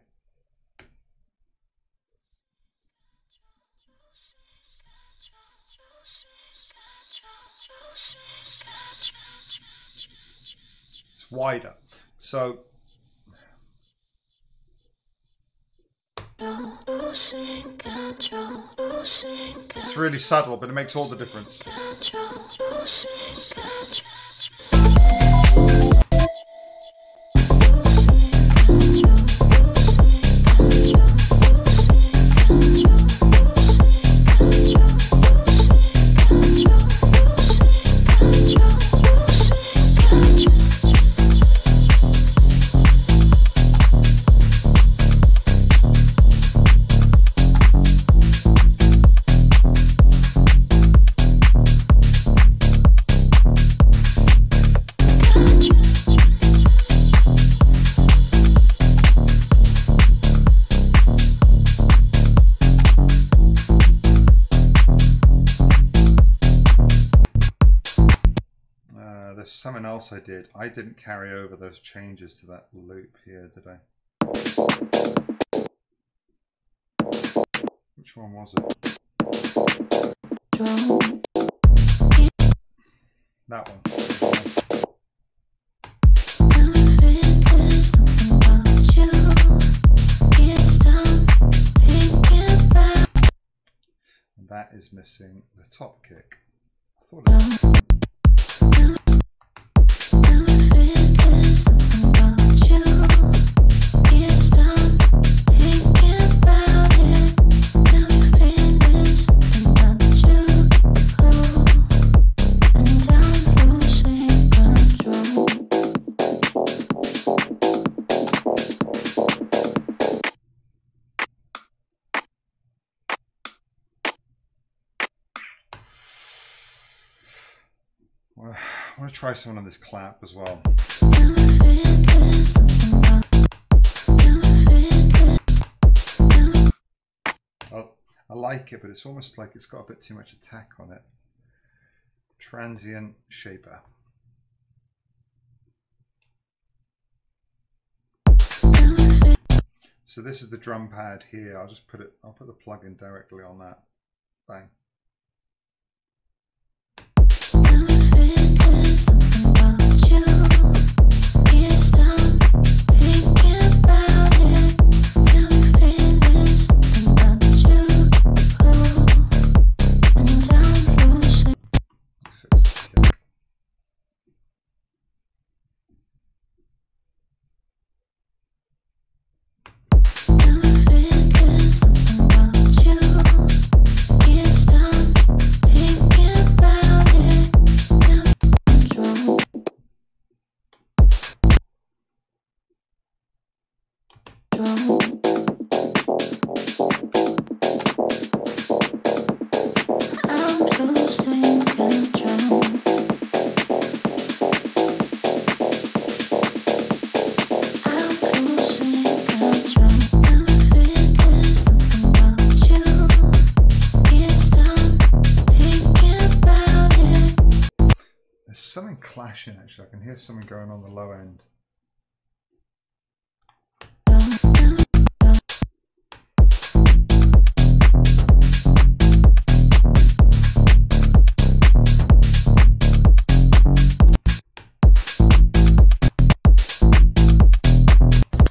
Wider. So it's really subtle, but it makes all the difference. Something else I did. I didn't carry over those changes to that loop here, did I? Which one was it? That one. that is missing the top kick. I thought it was. Try someone on this clap as well. Oh, I like it, but it's almost like it's got a bit too much attack on it. Transient shaper. So this is the drum pad here. I'll just put it, I'll put the plug in directly on that. Bang. Actually, I can hear something going on the low end.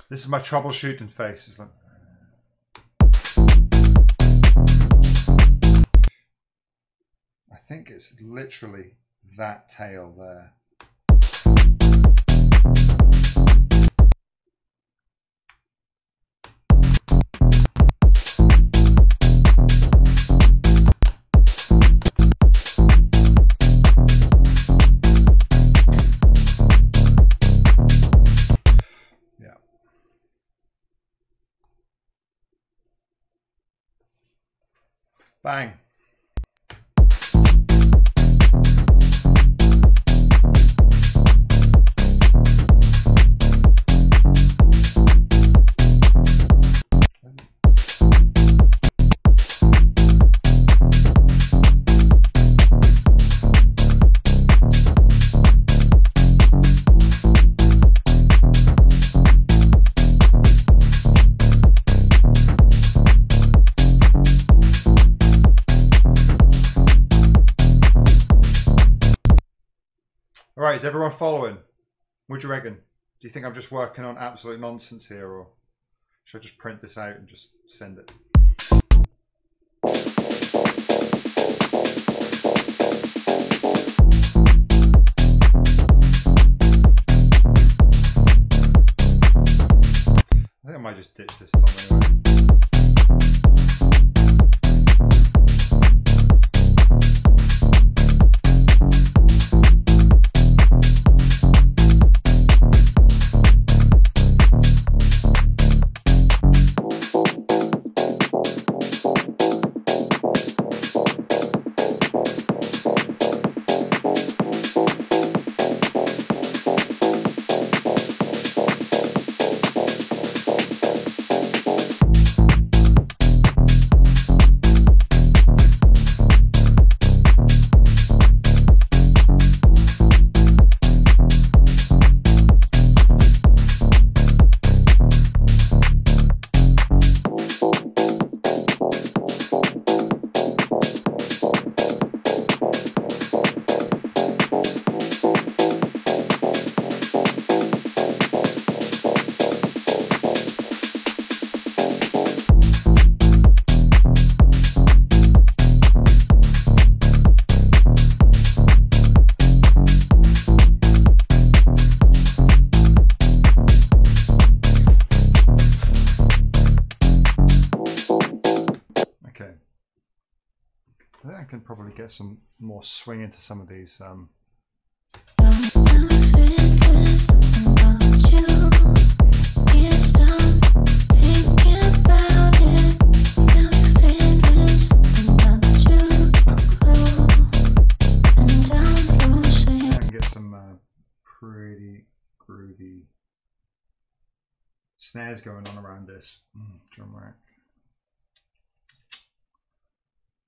This is my troubleshooting face. It's like I think it's literally that tail there. Bang. Right, is everyone following? What do you reckon? Do you think I'm just working on absolute nonsense here, or should I just print this out and just send it? I think I might just ditch this song anyway. I think I can probably get some more swing into some of these. I can get some pretty groovy snares going on around this drum rack.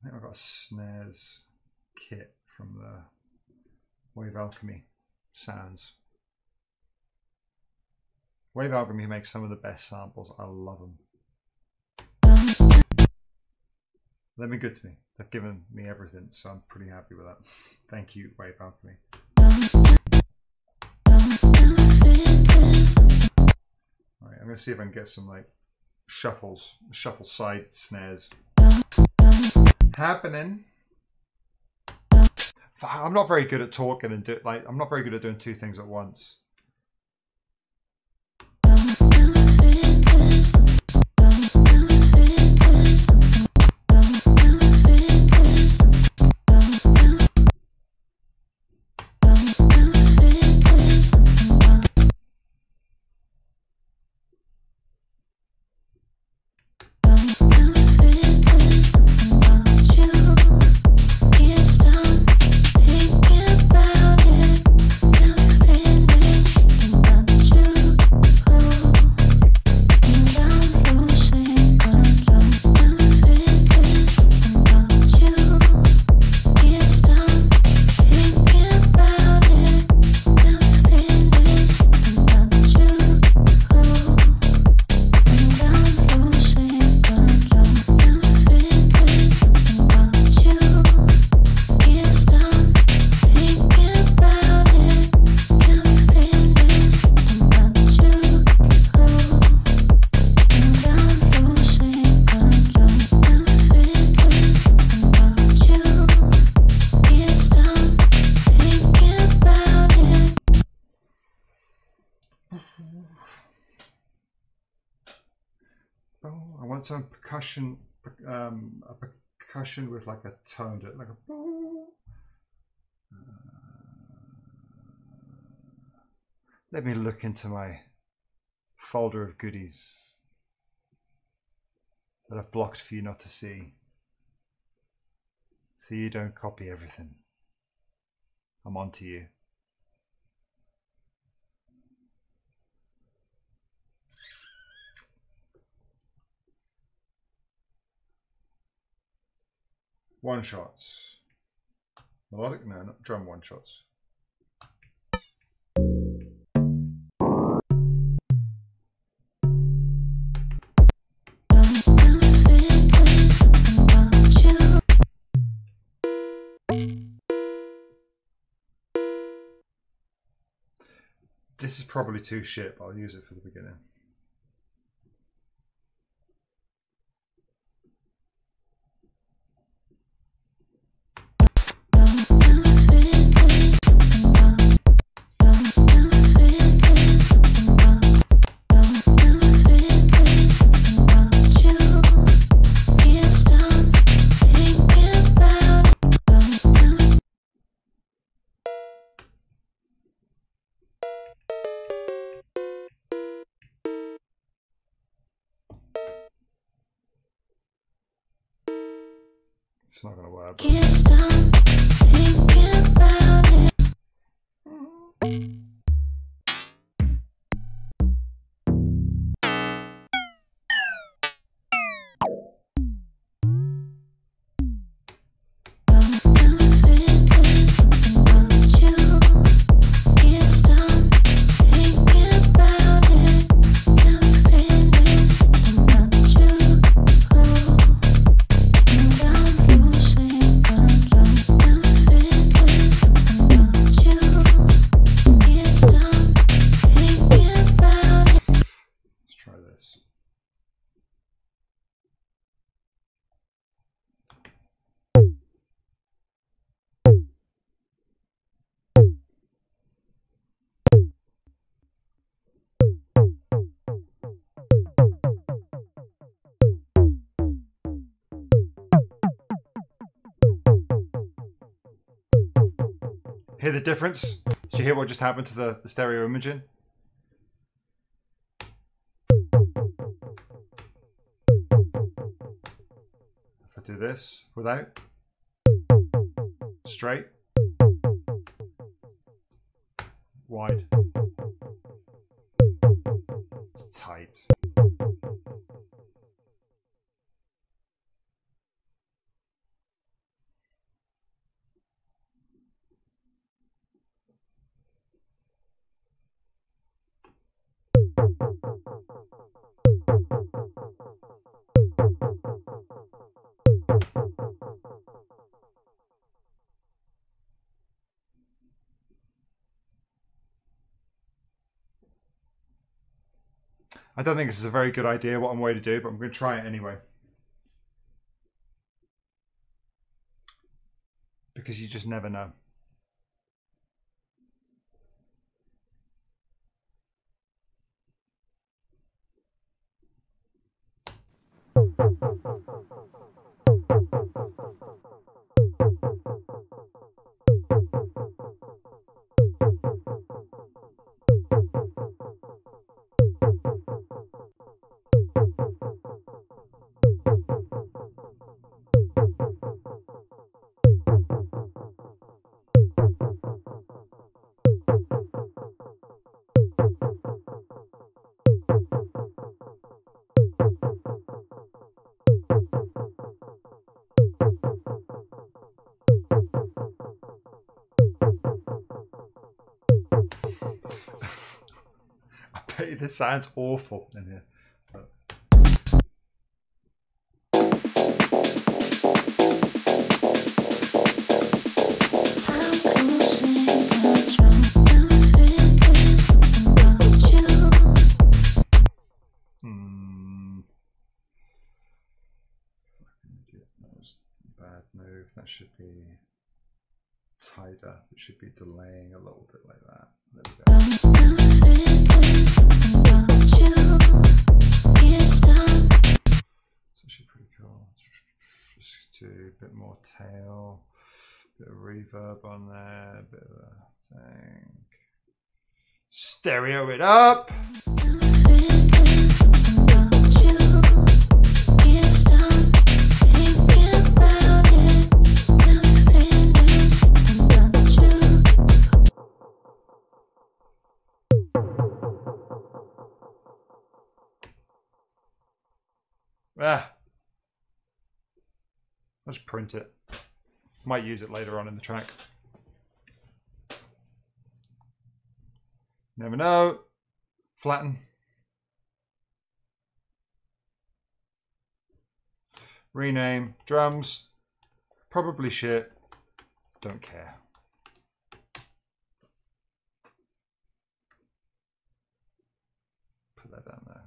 I think I've got a snares kit from the Wave Alchemy sounds. Wave Alchemy makes some of the best samples. I love them. They've been good to me. They've given me everything, so I'm pretty happy with that. Thank you, Wave Alchemy. All right, I'm going to see if I can get some like shuffles, shuffle side snares. Happening. I'm not very good at talking and I'm not very good at doing two things at once. A percussion with like a tone to it, like a let me look into my folder of goodies that I've blocked for you not to see, so you don't copy everything. I'm on to you. One shots, melodic, no, not drum one shots. This is probably too shit, but I'll use it for the beginning. It's not going to work. Can't stop thinking about it. Hear the difference? Did you hear what just happened to the stereo imaging? If I do this without, straight, wide, it's tight. I don't think this is a very good idea, what I'm going to do, but I'm going to try it anyway. Because you just never know. This sounds awful in here. Bad move. That should be tighter. It should be delaying a little bit like that. There we go. A bit more tail, a bit of reverb on there, a bit of a thing. Stereo it up! Ah! I'll just print it. Might use it later on in the track. Never know. Flatten. Rename drums. Probably shit. Don't care. Put that down there.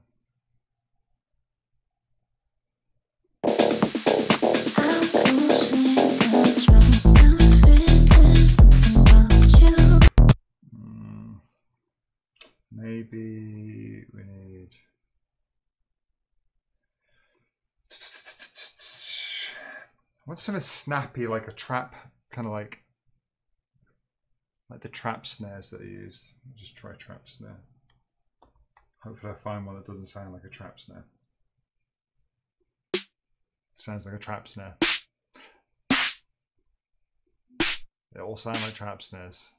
Maybe we need I want something snappy, like a trap, kind of like the trap snares that are used. I'll just try trap snare. Hopefully I find one that doesn't sound like a trap snare. Sounds like a trap snare. They all sound like trap snares.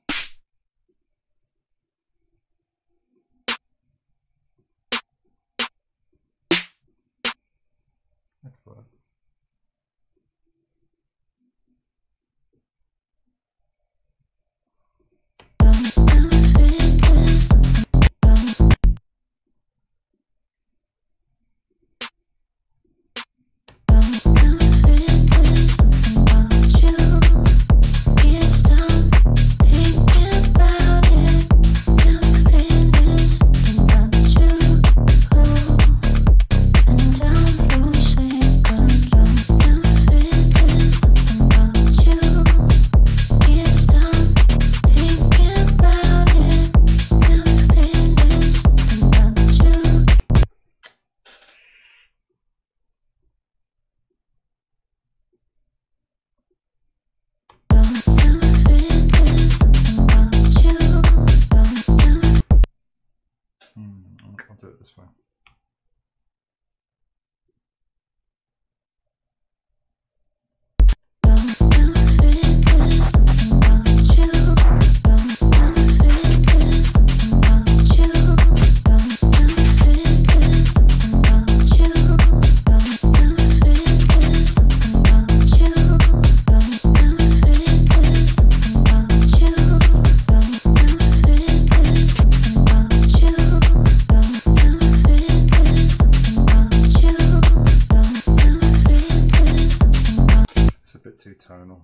external.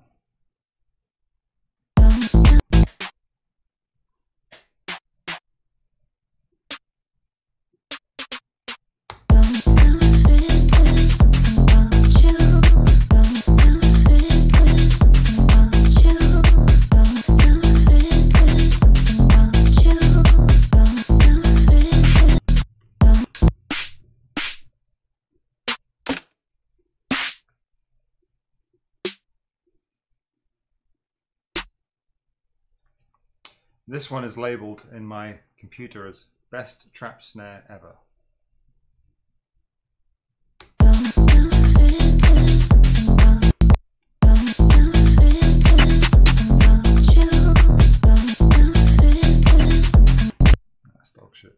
This one is labeled in my computer as Best Trap Snare Ever. That's dog shit.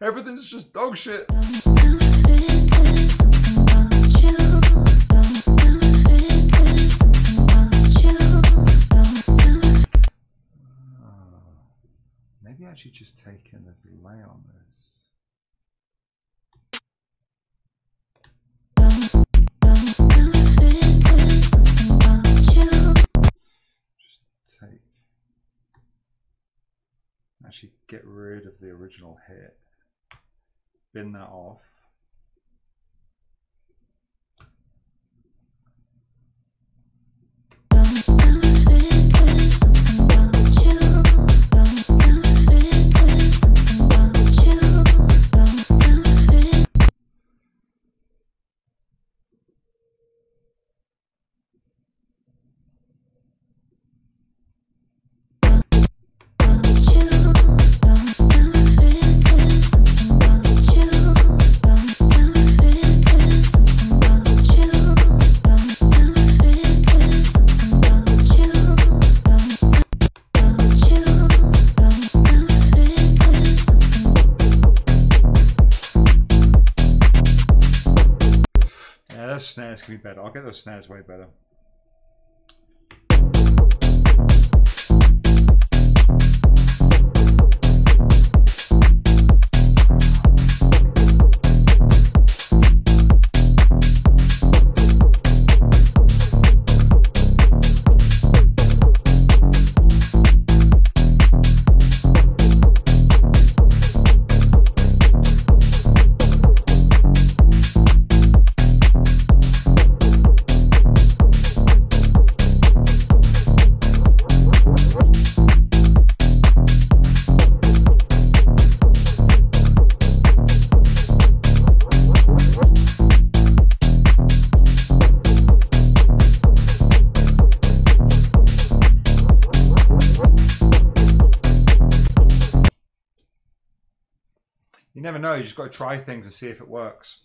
Everything's just dog shit. Maybe I should just take in a delay on this. Just take. Actually, get rid of the original hit. Bin that off. Snares can be better. I'll get those snares way better. You never know, you just got to try things and see if it works.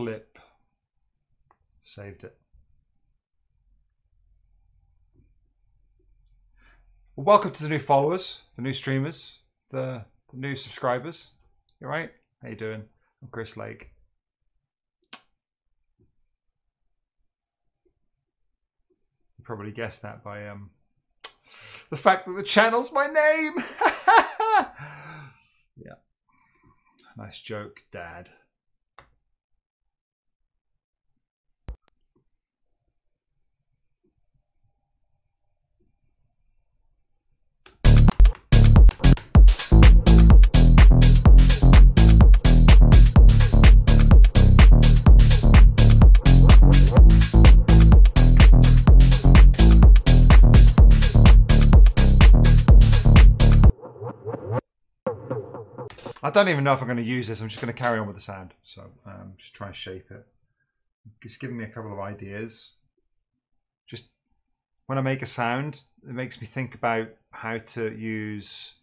clip. Saved it. Welcome to the new followers, the new streamers, the new subscribers. You all right? How you doing? I'm Chris Lake. You probably guessed that by the fact that the channel's my name. Yeah. Nice joke, Dad. I don't even know if I'm going to use this. I'm just going to carry on with the sound. So just try and shape it. It's giving me a couple of ideas. Just when I make a sound, it makes me think about how to use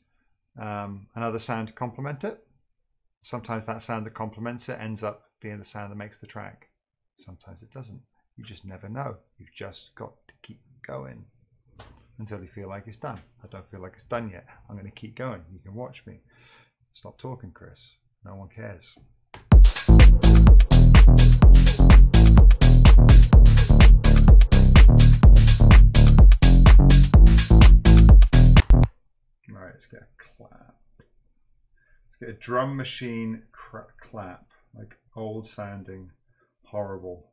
another sound to complement it. Sometimes that sound that complements it ends up being the sound that makes the track. Sometimes it doesn't. You just never know. You've just got to keep going until you feel like it's done. I don't feel like it's done yet. I'm going to keep going. You can watch me. Stop talking, Chris. No one cares. All right, let's get a clap. Let's get a drum machine clap, like old sounding, horrible.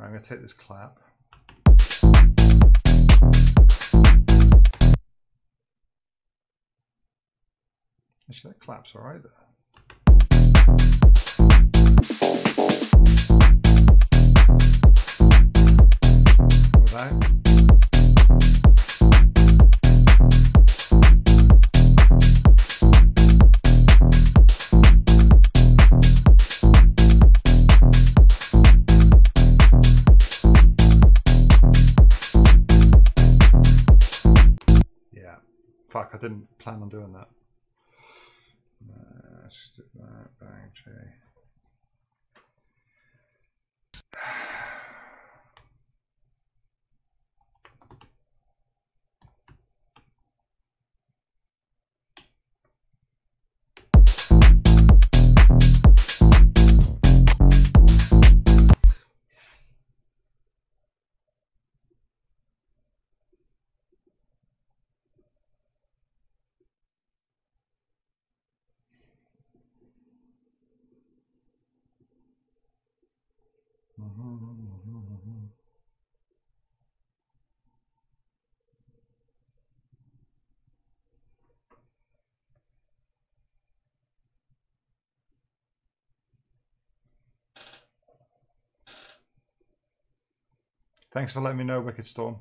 I'm going to take this clap. Actually, that clap's all right there. With that. Fuck, I didn't plan on doing that. Let's do that, bang, J. Thanks for letting me know, Wicked Storm.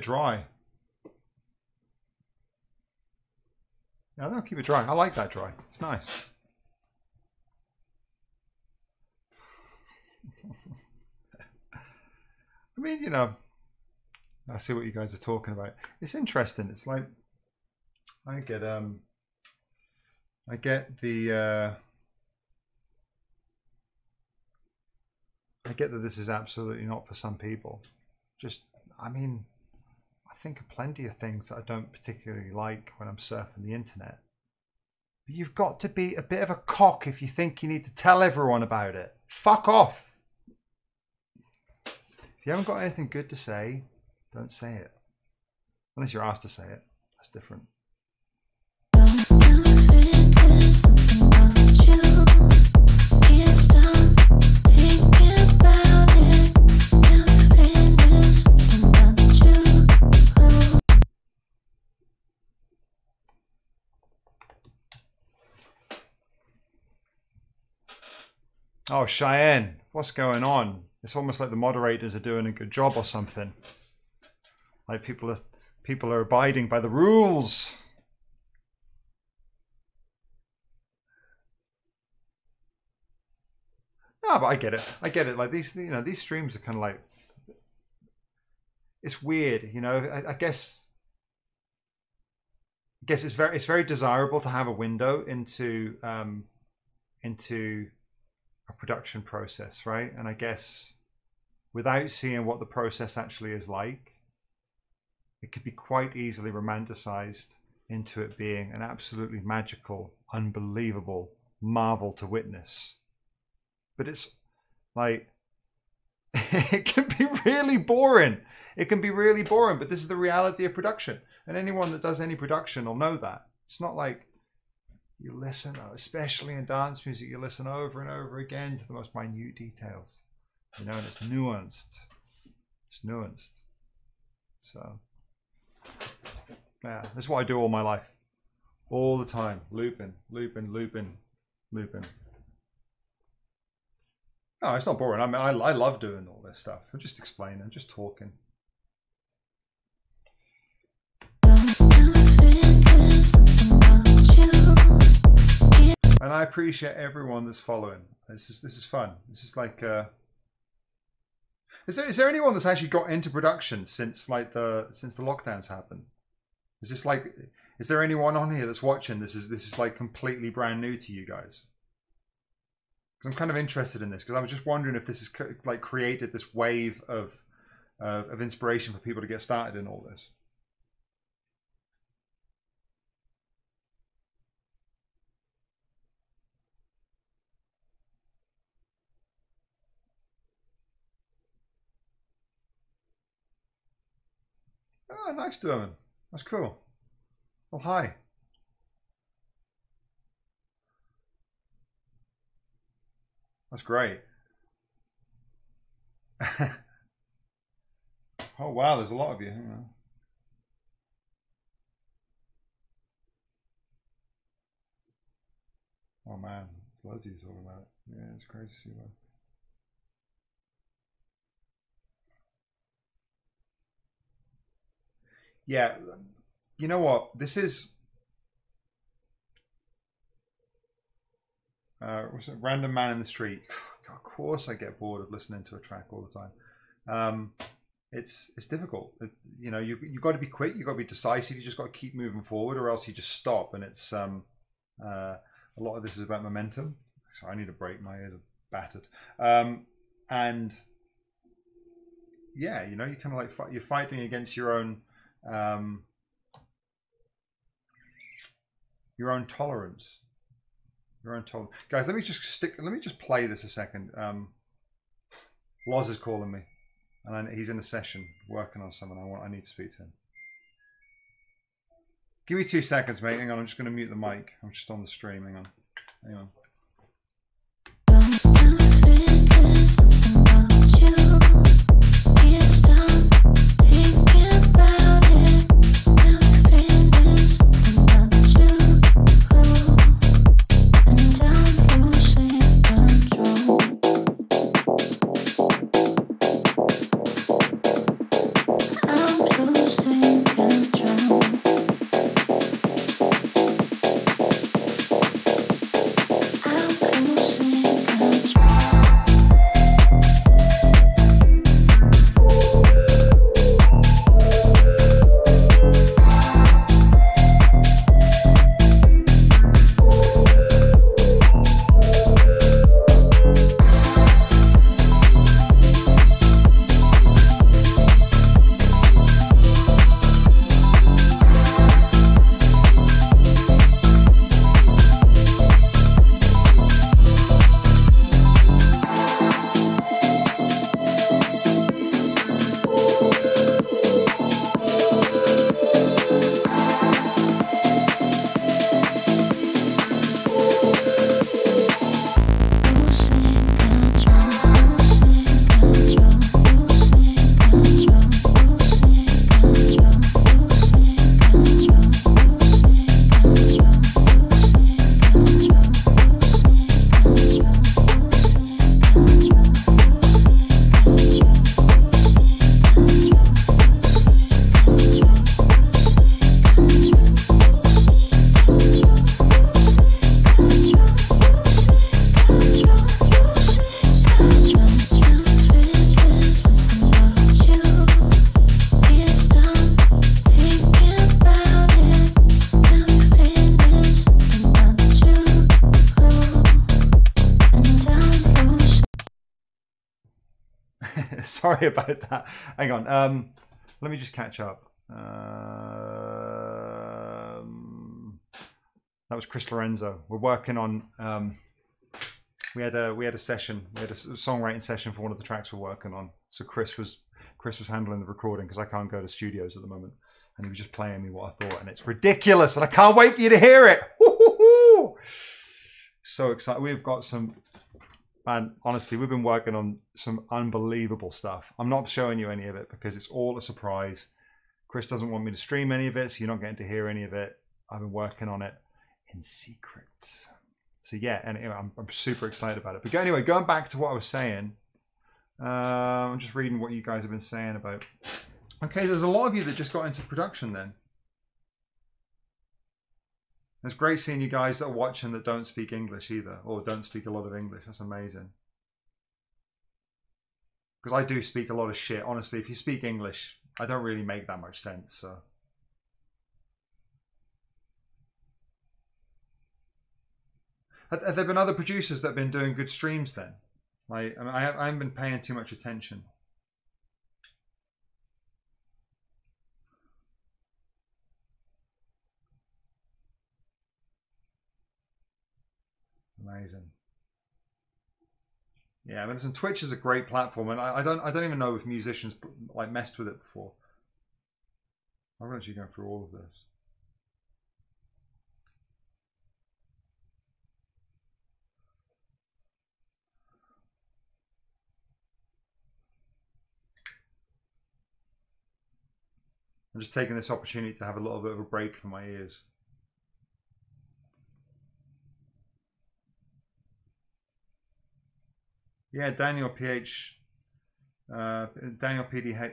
Dry. No, keep it dry. I like that dry. It's nice. I mean, you know, I see what you guys are talking about. It's interesting. It's like I get that this is absolutely not for some people. Just, I mean, I think of plenty of things that I don't particularly like when I'm surfing the internet. But you've got to be a bit of a cock if you think you need to tell everyone about it. Fuck off. If you haven't got anything good to say, don't say it. Unless you're asked to say it. That's different. Oh, Cheyenne, what's going on? It's almost like the moderators are doing a good job or something. Like people are abiding by the rules. No, but I get it. I get it. Like these, you know, these streams are kind of like, it's weird, you know. I guess it's very desirable to have a window into a production process, right? And I guess without seeing what the process actually is like, it could be quite easily romanticized into it being an absolutely magical, unbelievable marvel to witness. But it's like it can be really boring. It can be really boring, but this is the reality of production. And anyone that does any production will know that. It's not like you listen, especially in dance music, you listen over and over again to the most minute details, you know, and it's nuanced. It's nuanced. So, yeah, that's what I do all my life. All the time. Looping, looping, looping, looping. No, it's not boring. I mean, I love doing all this stuff. I'm just explaining, I'm just talking. And I appreciate everyone that's following. This is fun. This is like, is there anyone that's actually got into production since the lockdowns happened? Is there anyone on here that's watching? This is like completely brand new to you guys. Because I'm kind of interested in this, because I was just wondering if this is like created this wave of inspiration for people to get started in all this. Oh, nice, Derman. That's cool. Well, hi. That's great. Oh, wow, there's a lot of you. Hang on. Oh, man. There's loads of you talking about it. Yeah, it's crazy to see that. Yeah, you know what? This is what's it? Random Man in the Street. God, of course, I get bored of listening to a track all the time. It's difficult. You know, you got to be quick. You got to be decisive. You just got to keep moving forward, or else you just stop. And it's a lot of this is about momentum. So I need a break. My ears are battered. And yeah, you know, you're kind of like you're fighting against your own tolerance, your own tolerance. Guys, let me just play this a second. Loz is calling me and he's in a session working on something. I need to speak to him. Give me 2 seconds, mate. Hang on, I'm just gonna mute the mic. I'm just on the stream. Hang on. Sorry about that. Hang on. Let me just catch up. That was Chris Lorenzo. We're working on. We had a session. We had a songwriting session for one of the tracks we're working on. So Chris was handling the recording because I can't go to studios at the moment, and he was just playing me what I thought, and it's ridiculous, and I can't wait for you to hear it. Woo-hoo-hoo! So excited. We've got some. And honestly, we've been working on some unbelievable stuff. I'm not showing you any of it because it's all a surprise. Chris doesn't want me to stream any of it, so you're not getting to hear any of it. I've been working on it in secret. So yeah, and anyway, I'm super excited about it. But anyway, going back to what I was saying, I'm just reading what you guys have been saying about. Okay, there's a lot of you that just got into production then. It's great seeing you guys that are watching that don't speak English either, or don't speak a lot of English. That's amazing. Because I do speak a lot of shit. Honestly, if you speak English, I don't really make that much sense. So. Have there been other producers that have been doing good streams then? Like, I mean, I haven't been paying too much attention. Amazing. Yeah, I mean, listen, Twitch is a great platform, and I don't even know if musicians like messed with it before. I'm actually going through all of this. I'm just taking this opportunity to have a little bit of a break for my ears. Yeah, Daniel P.D.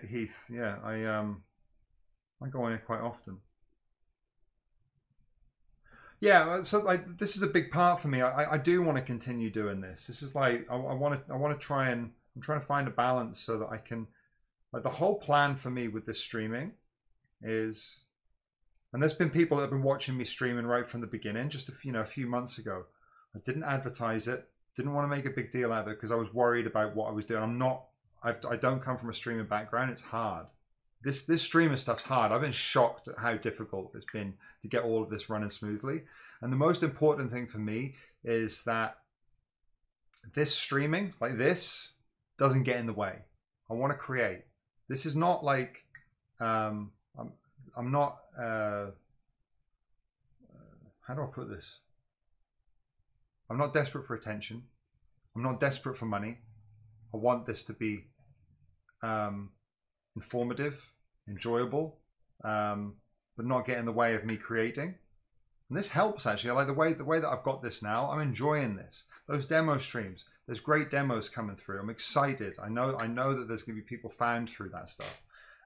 Heath. Yeah, I go on here quite often. Yeah, so like this is a big part for me. I do want to continue doing this. This is like I want to try and I'm trying to find a balance so that I can. Like the whole plan for me with this streaming is, and there's been people that have been watching me streaming right from the beginning. Just a few months ago, I didn't advertise it. Didn't want to make a big deal out of it because I was worried about what I was doing. I don't come from a streaming background. It's hard. This streamer stuff's hard. I've been shocked at how difficult it's been to get all of this running smoothly. And the most important thing for me is that this streaming, like this, doesn't get in the way. I want to create. This is not like, I'm not, how do I put this? I'm not desperate for attention. I'm not desperate for money. I want this to be informative, enjoyable, but not get in the way of me creating. And this helps actually. I like the way that I've got this now. I'm enjoying this. Those demo streams. There's great demos coming through. I'm excited. I know that there's going to be people found through that stuff.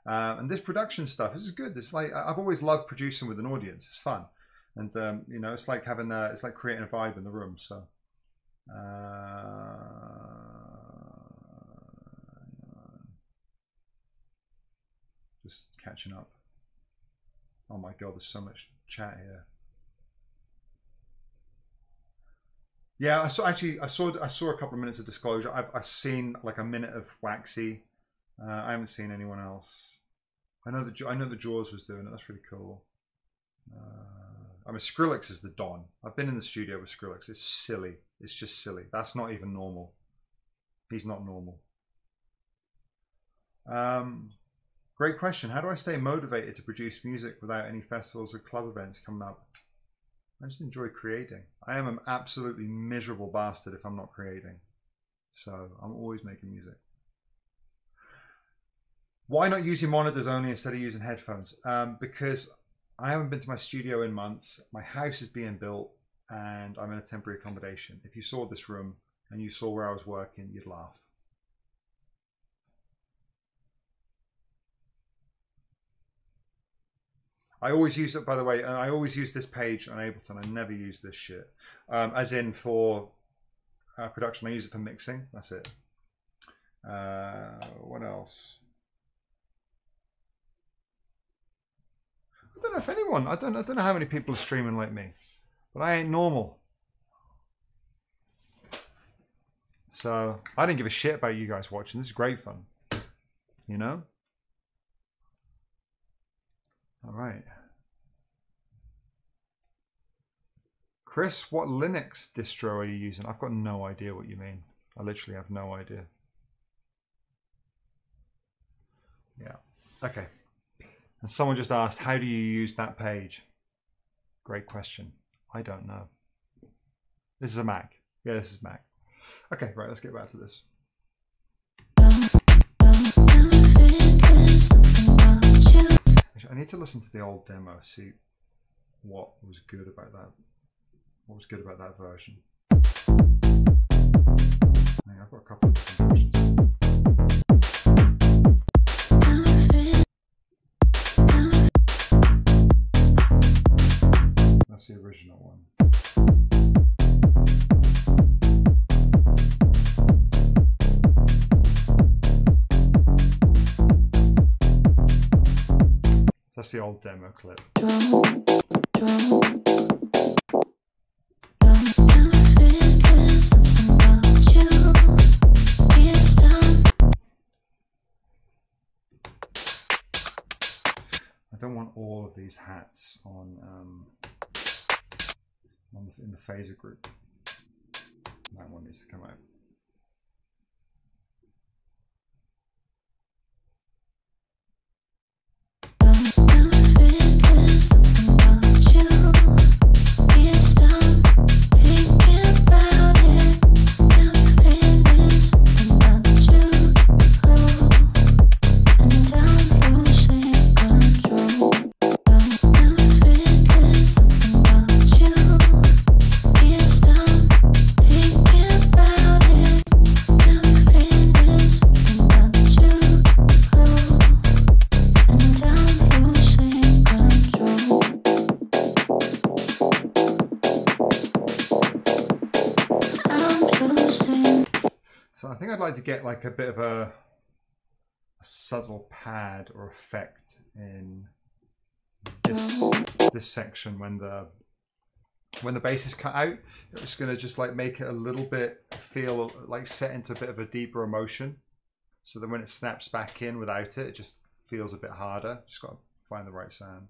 And this production stuff, this is good. This is like I've always loved producing with an audience. It's fun. And you know, it's like having a, it's like creating a vibe in the room. So, just catching up. Oh my God, there's so much chat here. Yeah, I saw a couple of minutes of Disclosure. I've seen like a minute of Waxy. I haven't seen anyone else. I know the Jaws was doing it. That's really cool. I mean, Skrillex is the Don. I've been in the studio with Skrillex. It's silly. It's just silly. That's not even normal. He's not normal. Great question. How do I stay motivated to produce music without any festivals or club events coming up? I just enjoy creating. I am an absolutely miserable bastard if I'm not creating. So I'm always making music. Why not use your monitors only instead of using headphones? Because I haven't been to my studio in months. My house is being built and I'm in a temporary accommodation. If you saw this room and you saw where I was working, you'd laugh. I always use it, by the way, and I always use this page on Ableton. I never use this shit. As in for production, I use it for mixing. That's it. What else? I don't know if anyone, I don't know how many people are streaming like me, but I ain't normal. So I didn't give a shit about you guys watching. This is great fun, you know? All right. Chris, what Linux distro are you using? I've got no idea what you mean. I literally have no idea. Yeah, okay. And someone just asked, how do you use that page? Great question. I don't know. This is a Mac. Yeah, this is Mac. Okay, right, let's get back to this. Actually, I need to listen to the old demo, see what was good about that. What was good about that version? I mean, I've got a couple of different versions. That's the original one. That's the old demo clip. I don't want all of these hats in the phaser group. That one needs to come out. To get like a bit of a subtle pad or effect in this section when the bass is cut out. It's going to just like make it a little bit feel like set into a bit of a deeper emotion, so that when it snaps back in without it, it just feels a bit harder. Just got to find the right sound.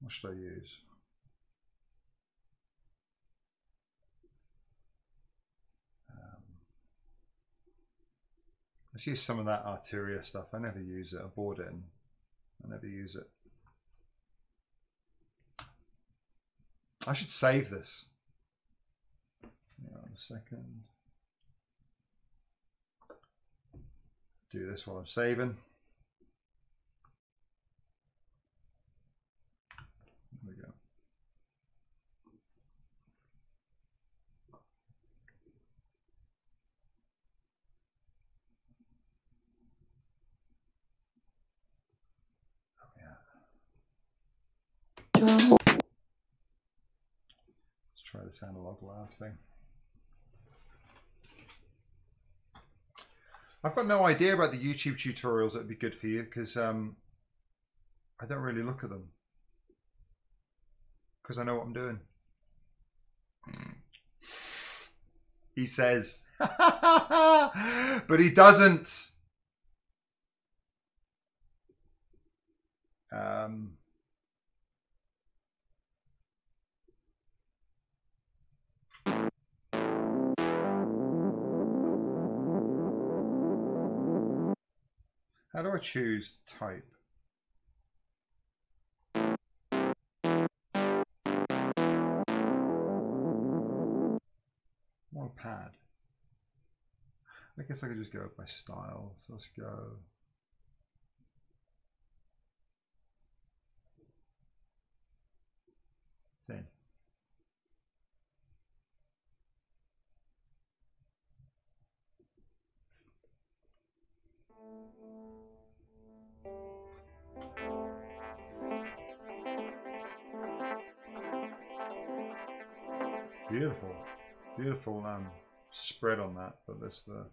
What should I use? Let's use some of that Arturia stuff. I never use it. I bought it and I never use it. I should save this. Hang on a second. Do this while I'm saving. There we go. Oh, yeah. Let's try this analog loud thing. I've got no idea about the YouTube tutorials that would be good for you, because I don't really look at them. Because I know what I'm doing. He says, but he doesn't. How do I choose type? Pad. I guess I could just go by style. So let's go. Thin. Beautiful. Beautiful spread on that, but that's the...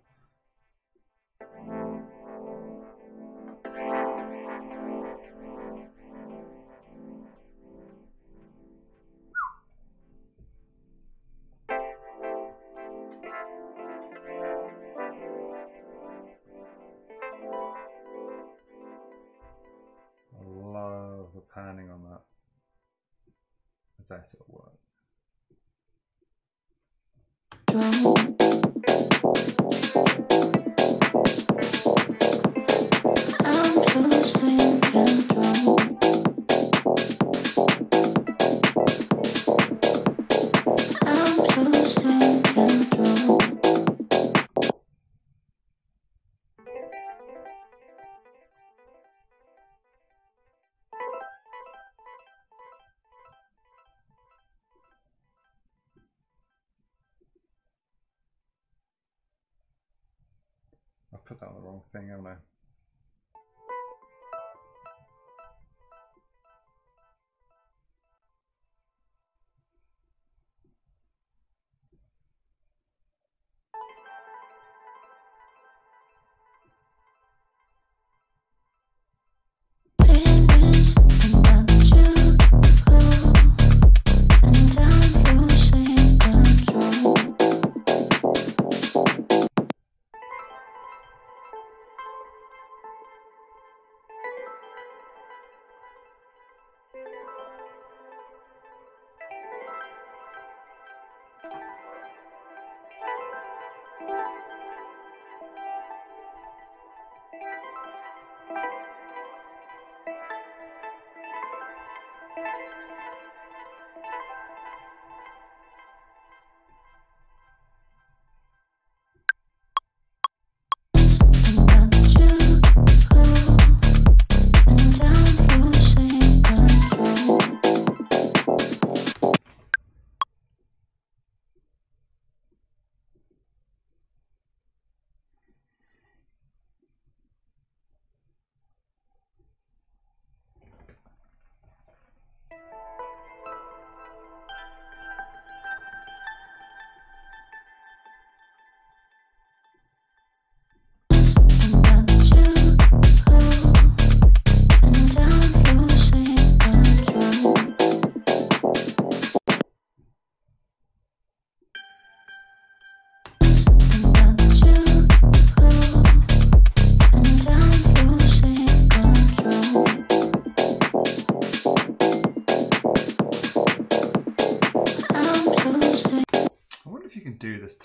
That's it, what? I'm just thinking drum. Put that on the wrong thing, haven't I?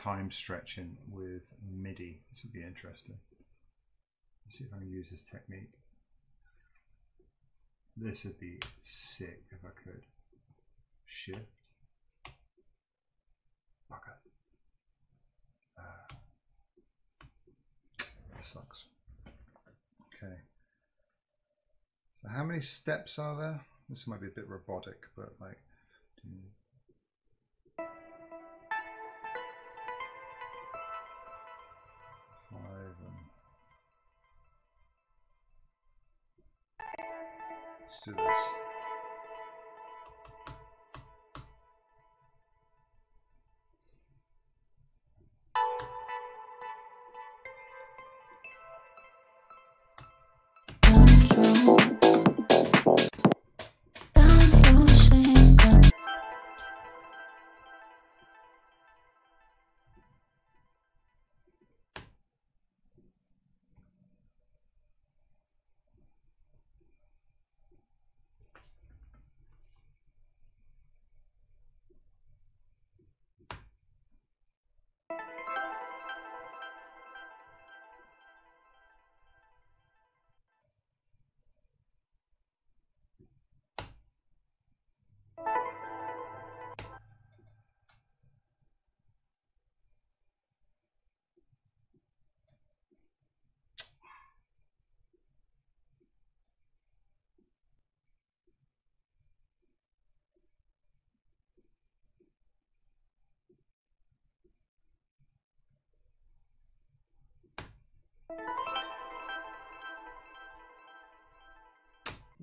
Time stretching with MIDI. This would be interesting. Let's see if I can use this technique. This would be sick if I could. Shift. Bugger. That sucks. Okay. So how many steps are there? This might be a bit robotic, but like. Let's do this.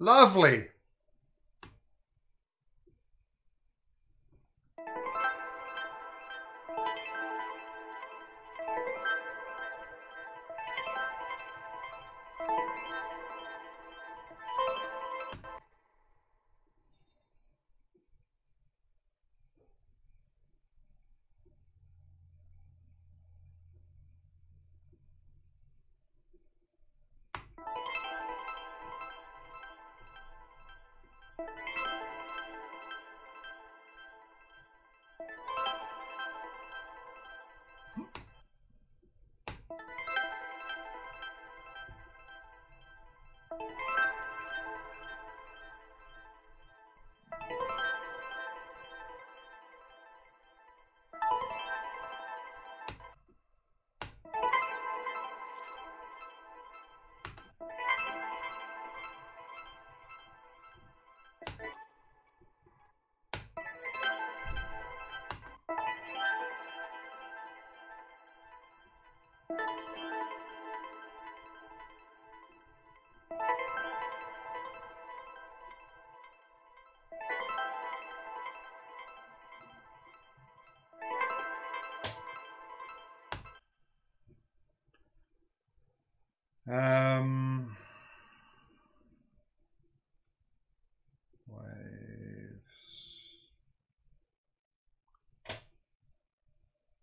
Lovely.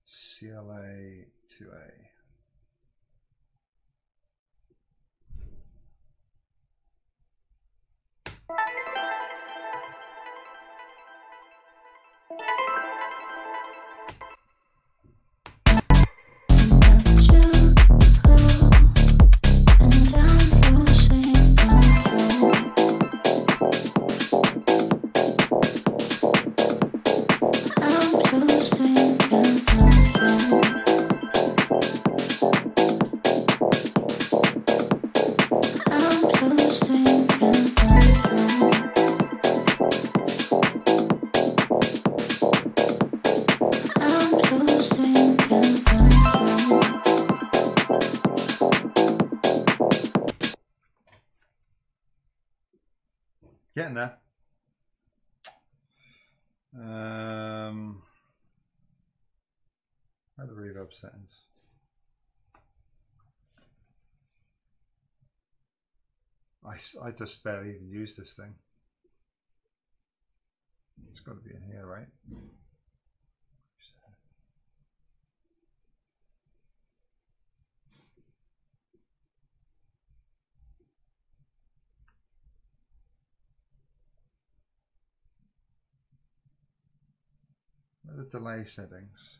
CLA 2A. Settings. I just barely even use this thing. It's got to be in here, right? Where are the delay settings?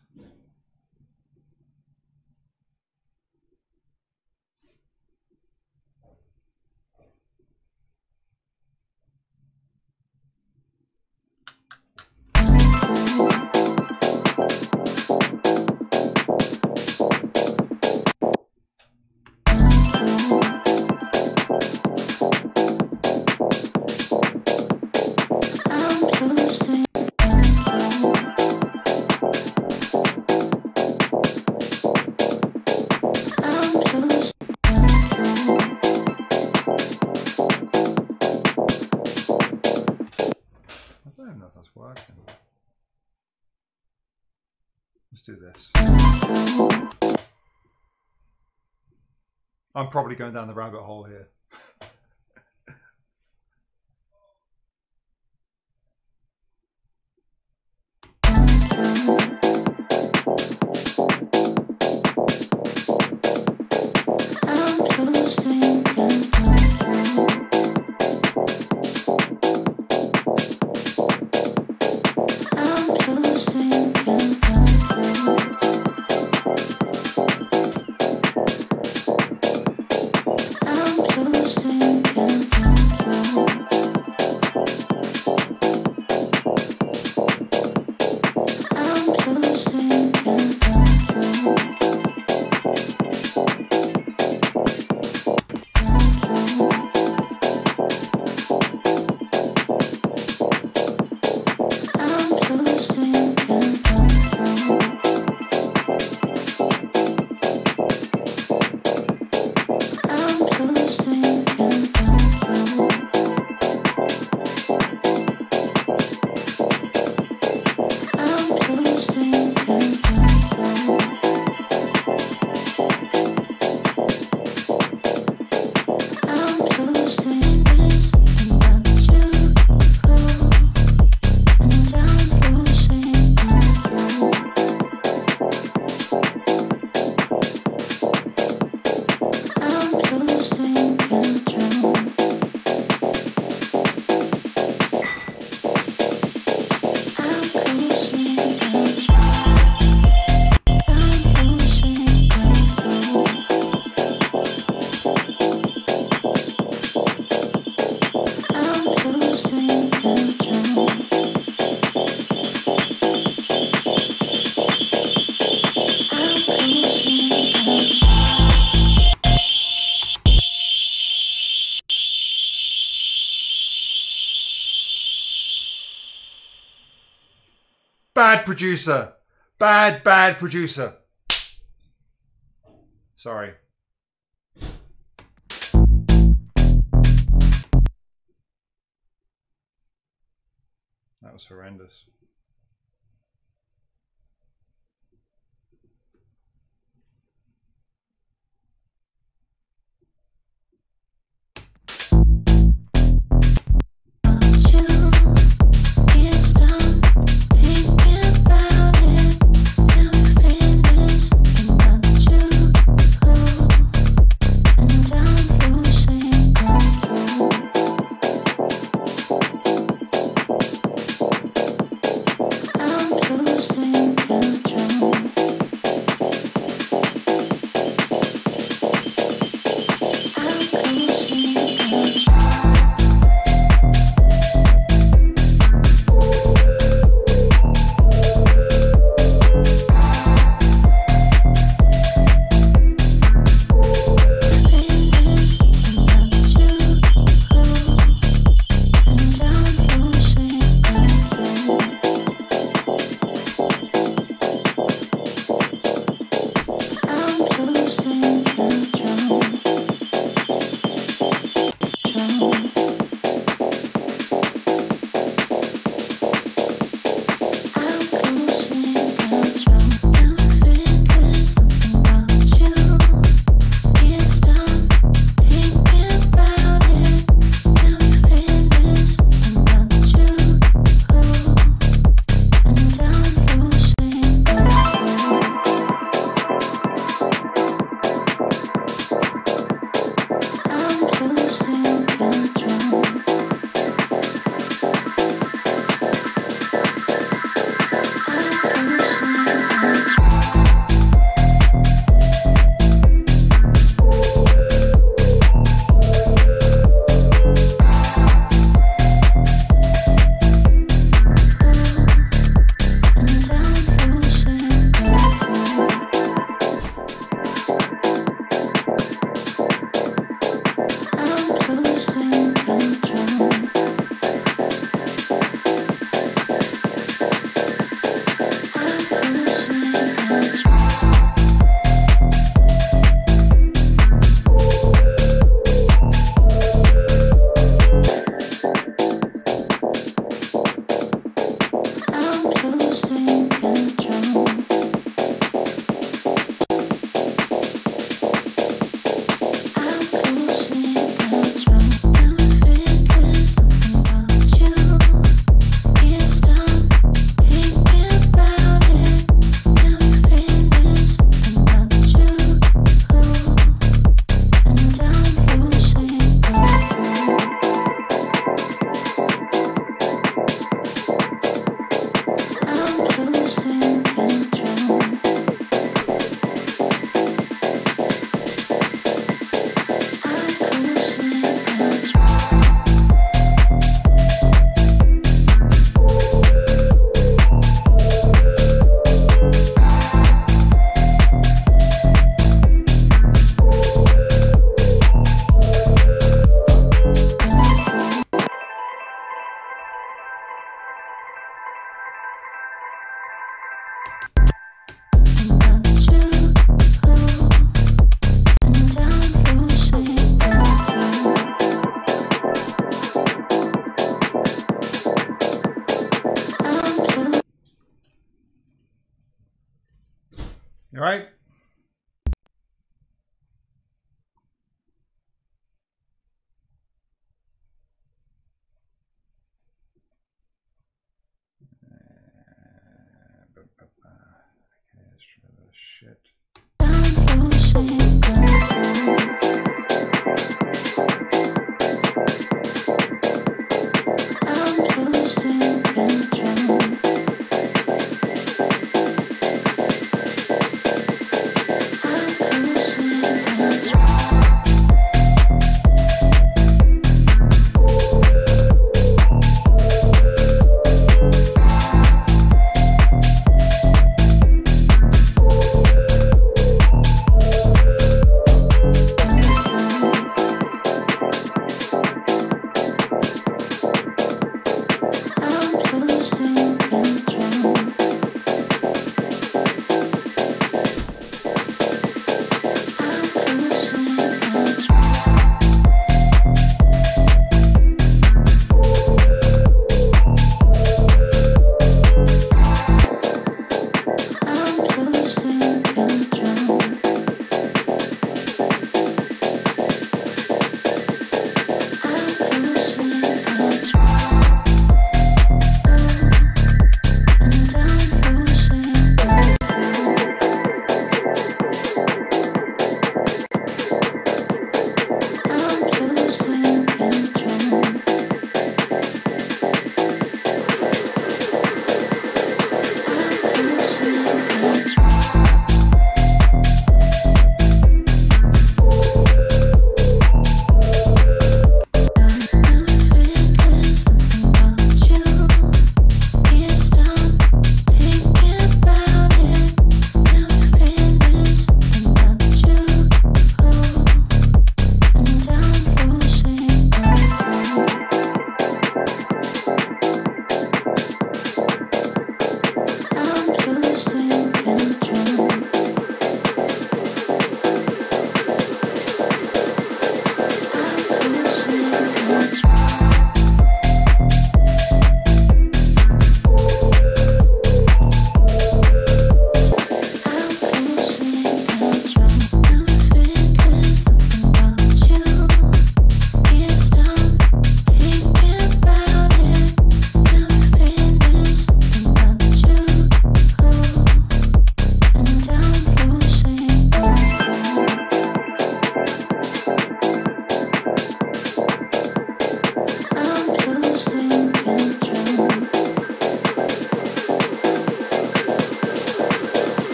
I'm probably going down the rabbit hole here. Bad producer. Bad producer. Sorry. That was horrendous.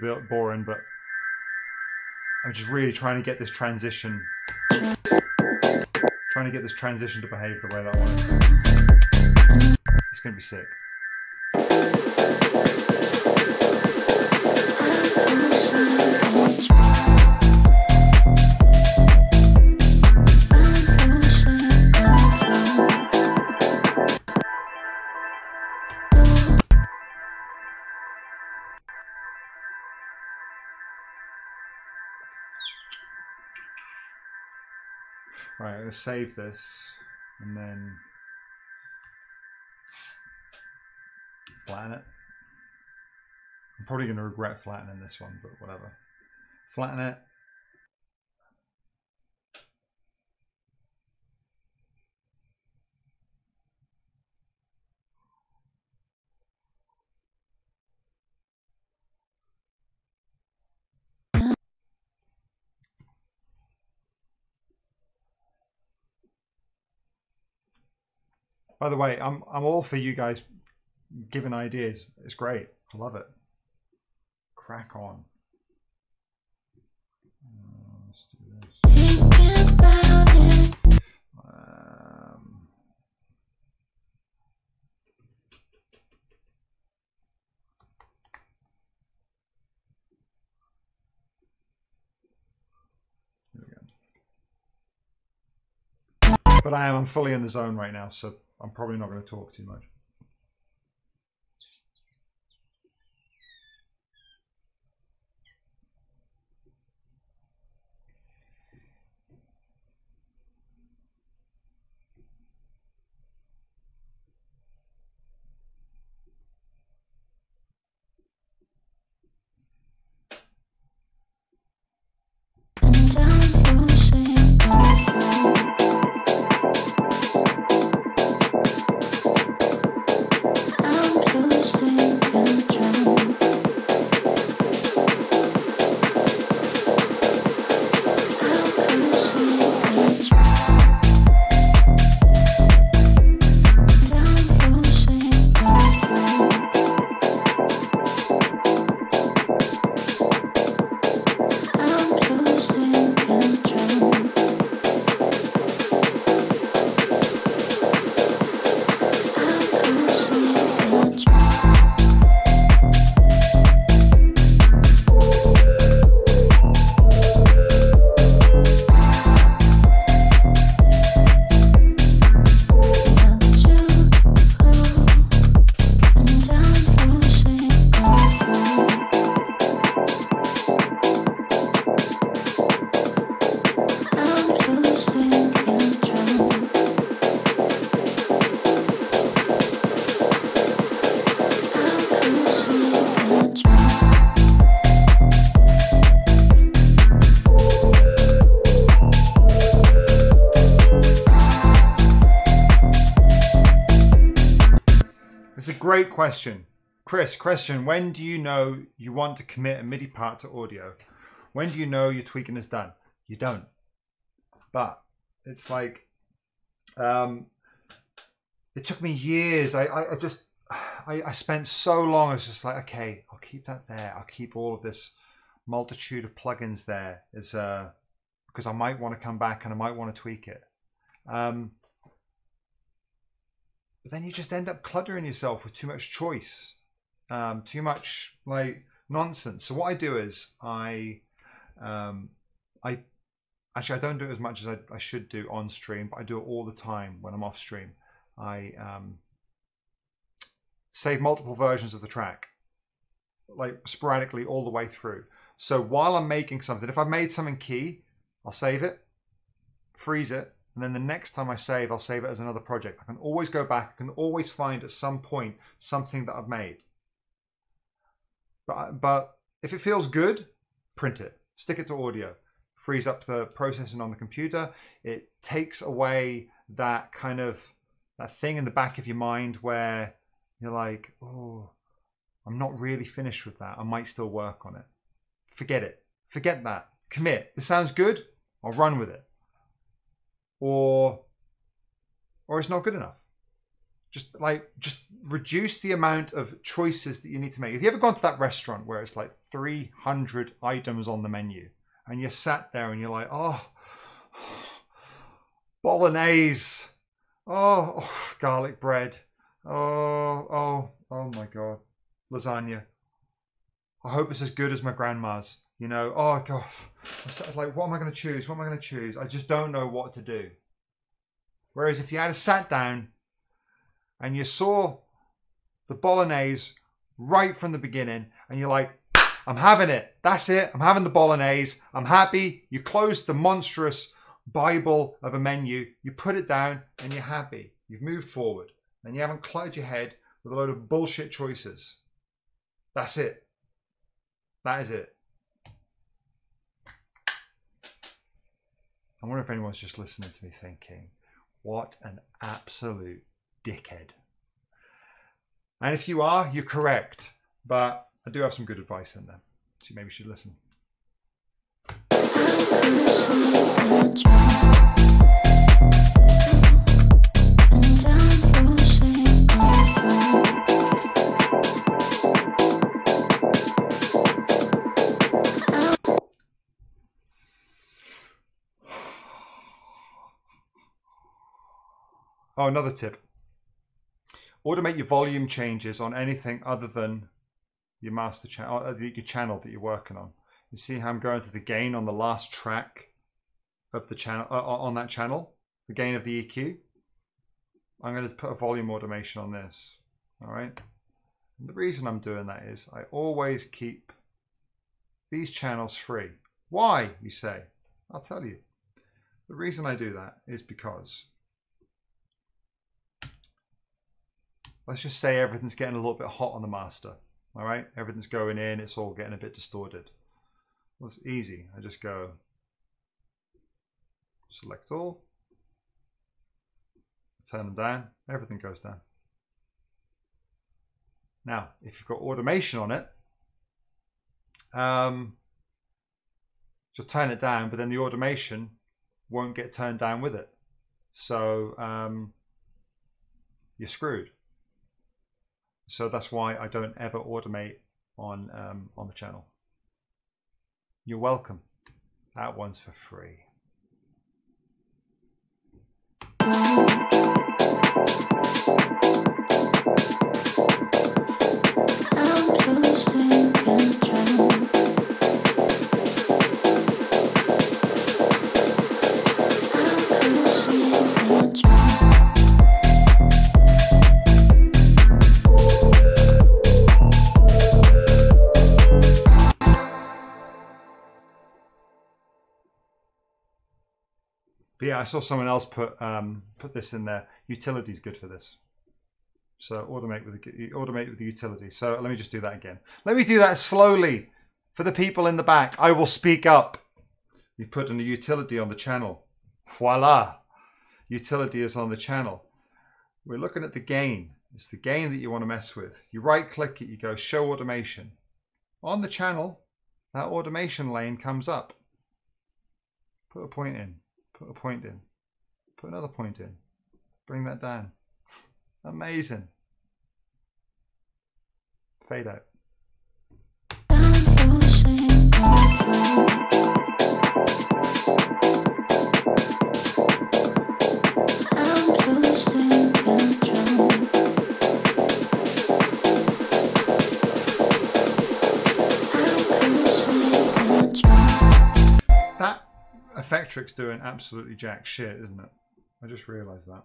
really boring, but I'm just really trying to get this transition. Trying to get this transition to behave the way that I want it. It's going to be sick. Right, I'm going to save this and then flatten it. I'm probably going to regret flattening this one, but whatever. Flatten it. By the way, I'm all for you guys giving ideas. It's great. I love it. Crack on. Let's do this. There we go. But I'm fully in the zone right now, so I'm probably not going to talk too much. Great question. Question, when do you know you want to commit a MIDI part to audio? When do you know your tweaking is done? You don't. But it's like, it took me years. I spent so long. I was just like, okay, I'll keep that there. I'll keep all of this multitude of plugins there. It's, because I might want to come back and I might want to tweak it. But then you just end up cluttering yourself with too much choice, too much like nonsense. So what I do is I don't do it as much as I should do on stream, but I do it all the time when I'm off stream. I save multiple versions of the track, like sporadically all the way through. So while I'm making something, if I made something key, I'll save it, freeze it. And then the next time I save, I'll save it as another project. I can always go back. I can always find at some point something that I've made. But if it feels good, print it. Stick it to audio. Frees up the processing on the computer. It takes away that kind of that thing in the back of your mind where you're like, oh, I'm not really finished with that. I might still work on it. Forget it. Forget that. Commit. This sounds good. I'll run with it. Or it's not good enough. Just reduce the amount of choices that you need to make. Have you ever gone to that restaurant where it's like 300 items on the menu and you sat there and you're like, oh, bolognese, oh, garlic bread, oh my God, lasagna. I hope it's as good as my grandma's, you know, oh God, I'm like, what am I going to choose? What am I going to choose? I just don't know what to do. Whereas if you had sat down and you saw the bolognese right from the beginning and you're like, I'm having it. That's it. I'm having the bolognese. I'm happy. You close the monstrous Bible of a menu. You put it down and you're happy. You've moved forward and you haven't cluttered your head with a load of bullshit choices. That's it. That is it. I wonder if anyone's just listening to me thinking, what an absolute dickhead. And if you are, you're correct, but I do have some good advice in there, so you maybe should listen. Oh, another tip. Automate your volume changes on anything other than your master channel, your channel that you're working on. You see how I'm going to the gain on the last track of the channel, on that channel, the gain of the EQ. I'm going to put a volume automation on this. All right. And the reason I'm doing that is I always keep these channels free. Why, you say? I'll tell you. The reason I do that is because, let's just say everything's getting a little bit hot on the master, all right? Everything's going in, it's all getting a bit distorted. Well, it's easy. I just go select all, turn them down, everything goes down. Now, if you've got automation on it, you'll turn it down, but then the automation won't get turned down with it. So you're screwed. So that's why I don't ever automate on the channel. You're welcome. That one's for free. But yeah, I saw someone else put put this in there. Utility's good for this, so automate with the utility. So let me just do that again. Let me do that slowly for the people in the back. I will speak up. You put in a utility on the channel. Voila, utility is on the channel. We're looking at the gain. It's the gain that you want to mess with. You right-click it. You go show automation on the channel. That automation lane comes up. Put a point in. Put a point in, put another point in, bring that down. Amazing. Fade out. That Effectrix doing absolutely jack shit, isn't it? I just realized that.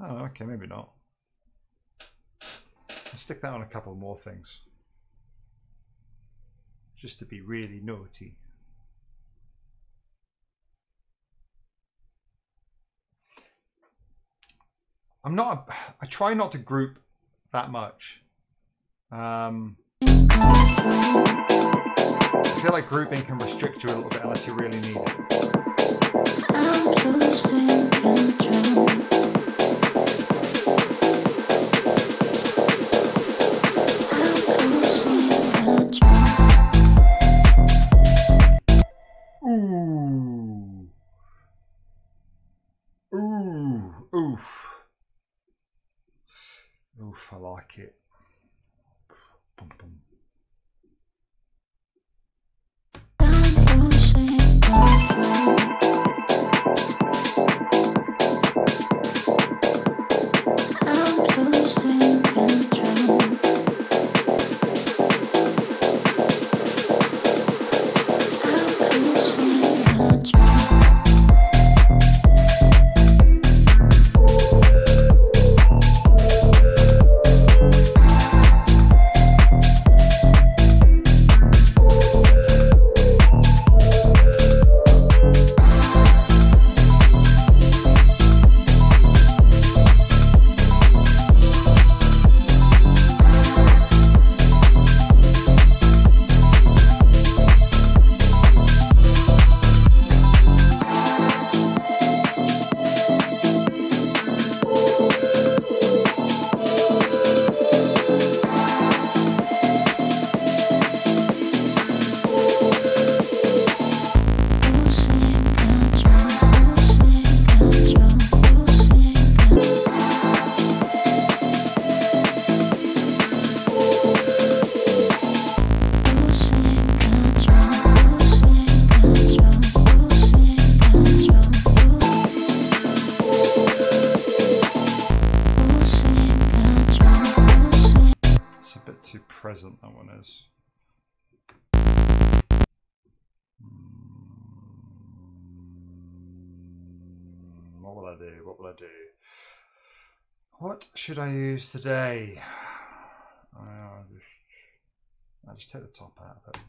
Oh, okay, maybe not. I'll stick that on a couple more things. Just to be really naughty. I'm not, I try not to group that much. I feel like grouping can restrict you a little bit unless you really need it. I like it. Boom, boom. Should I use today? I'll just take the top out of it.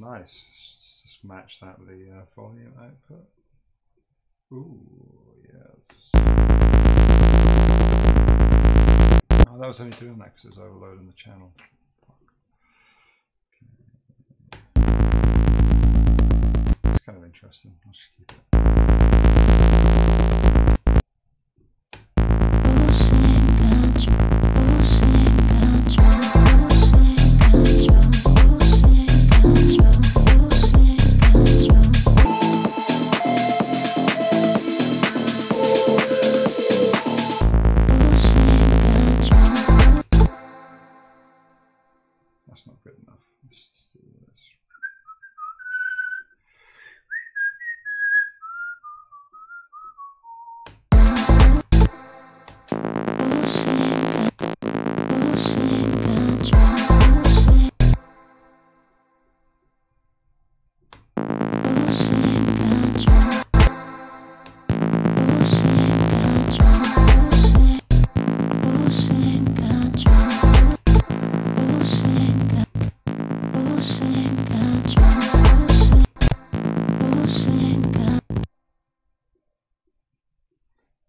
Nice. Just match that with the volume output. Ooh, yes. Oh, that was only doing that because it was overloading the channel. Okay. It's kind of interesting. I'll just keep it.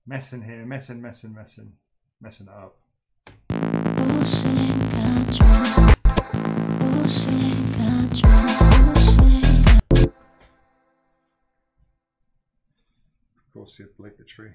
Messing here, messing it up. Of course, the obligatory.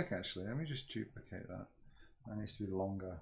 sick, actually. Let me just duplicate that. That needs to be longer.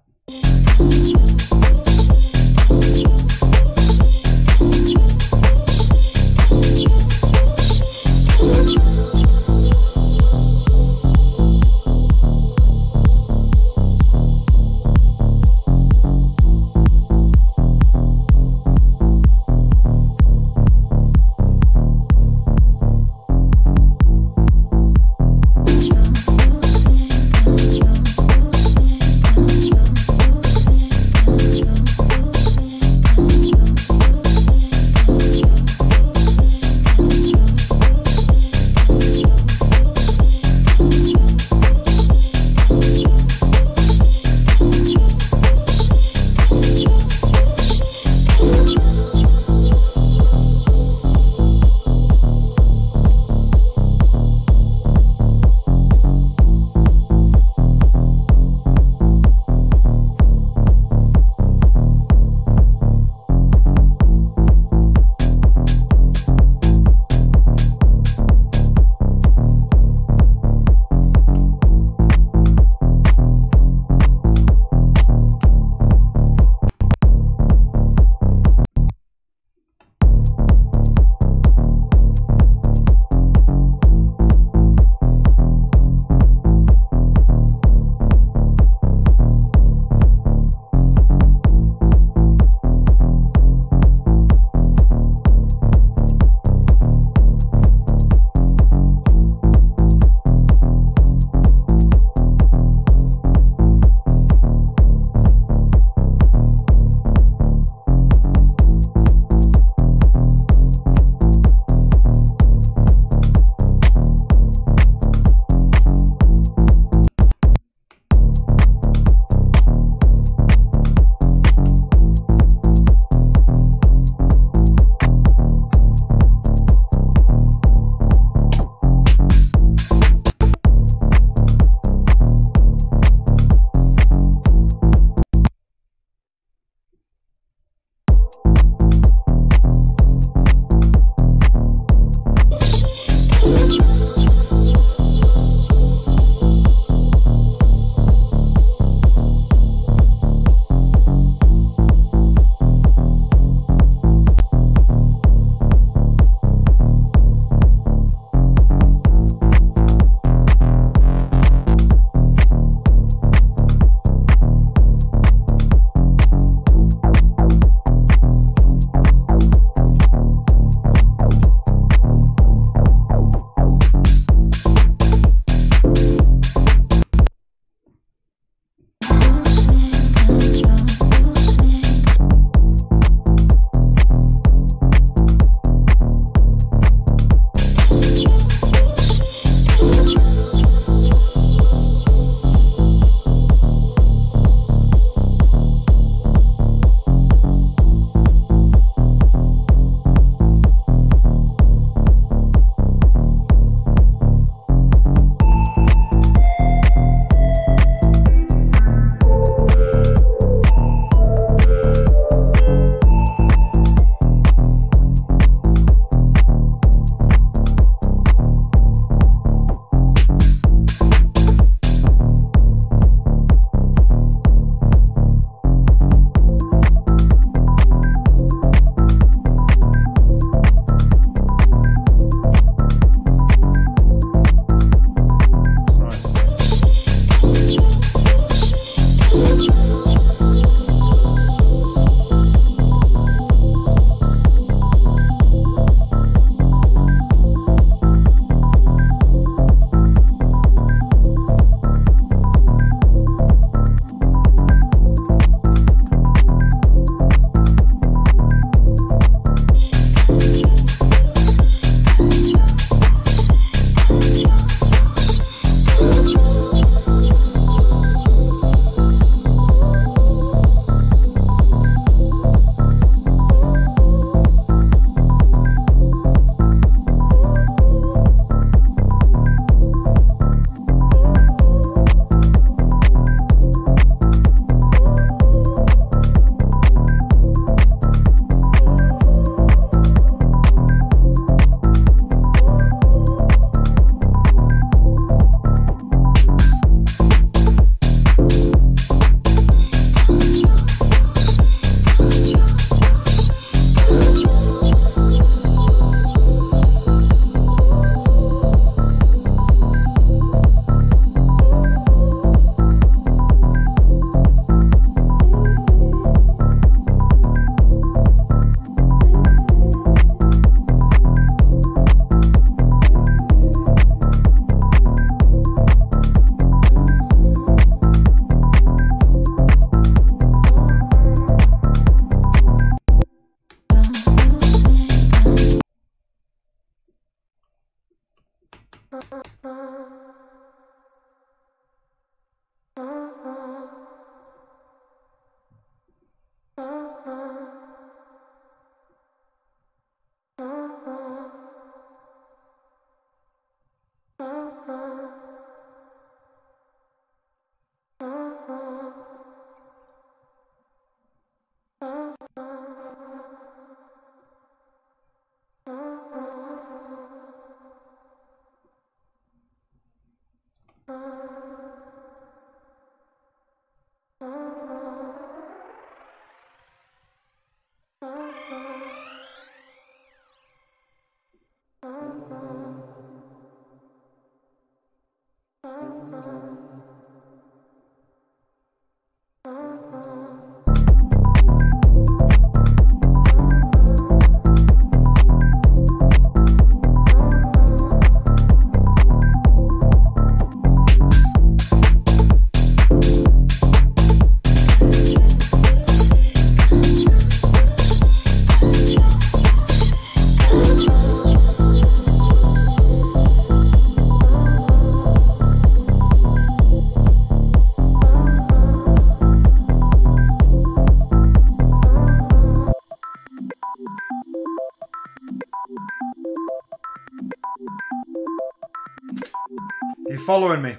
You're following me.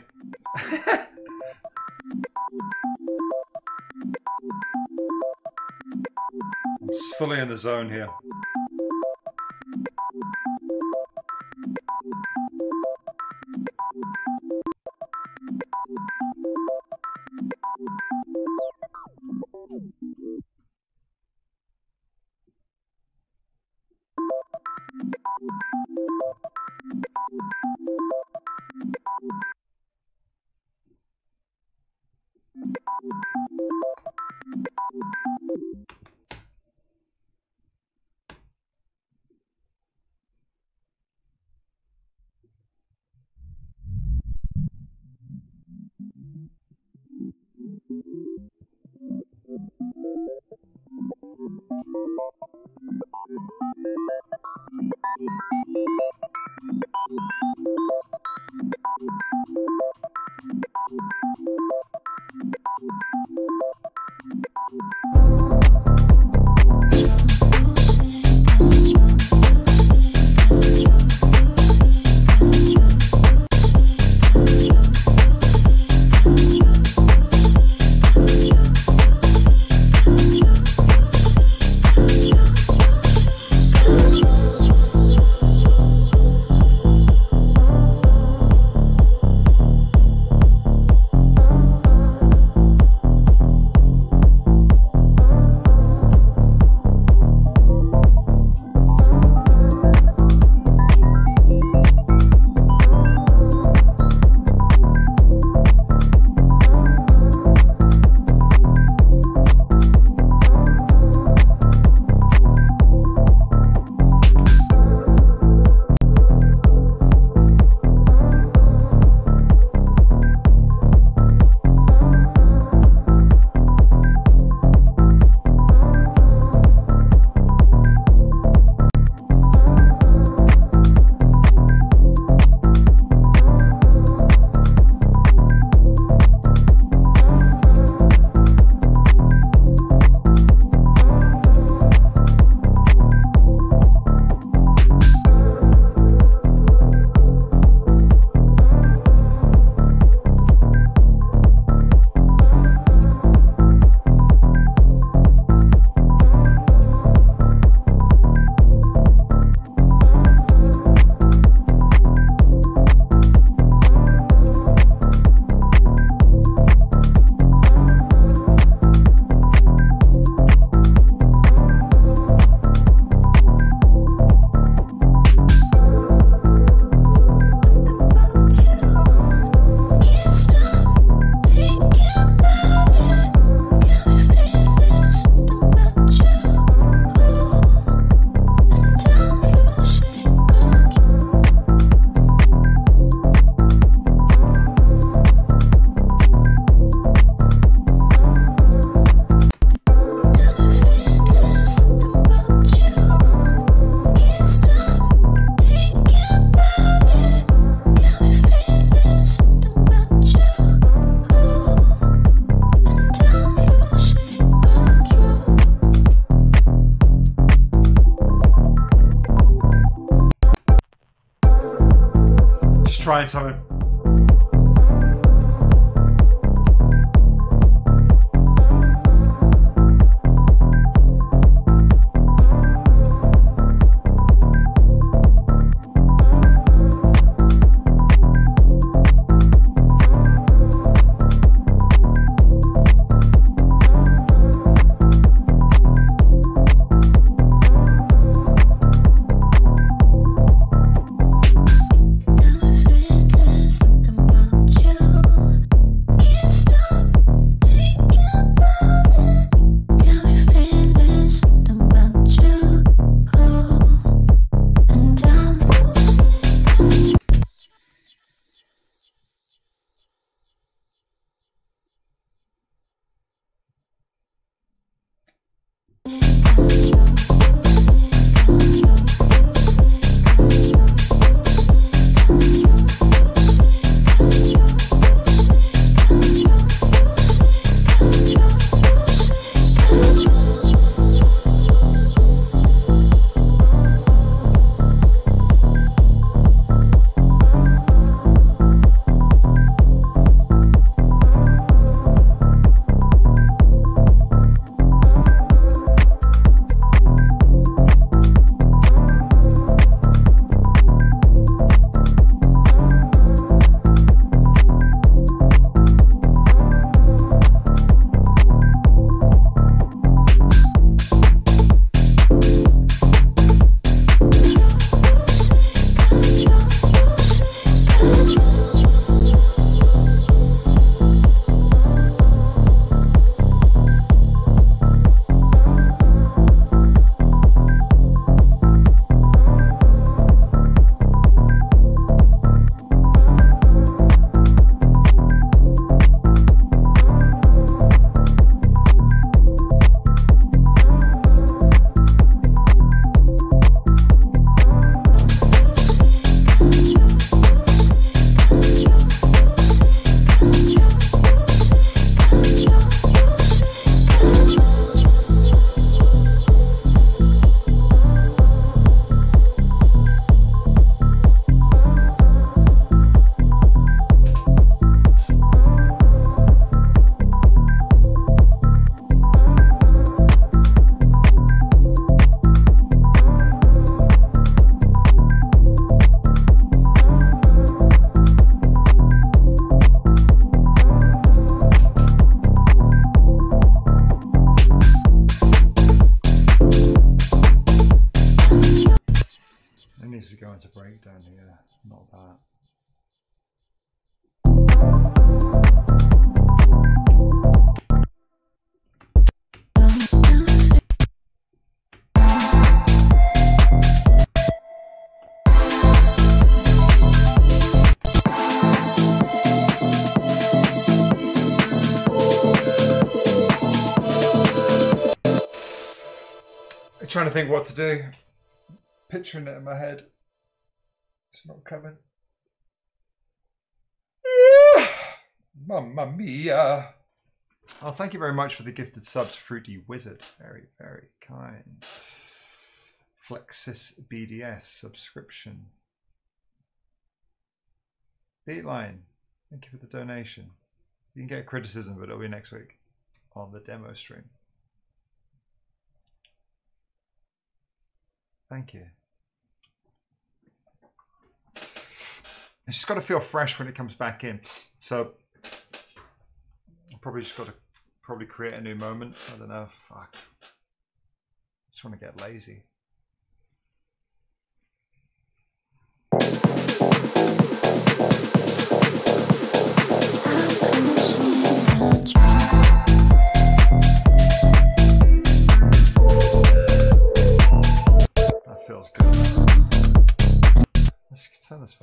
I'm just fully in the zone here. Trying something. going to breakdown here, not that. I'm trying to think what to do. Picturing it in my head. It's not coming. Mamma mia. Oh, thank you very much for the gifted subs, Fruity Wizard. Very, very kind. Flexis BDS subscription. Beatline, thank you for the donation. You can get a criticism, but it'll be next week on the demo stream. Thank you. It's just got to feel fresh when it comes back in. So I've probably just got to create a new moment. I don't know. Fuck. I just want to get lazy. That feels good. Let's turn this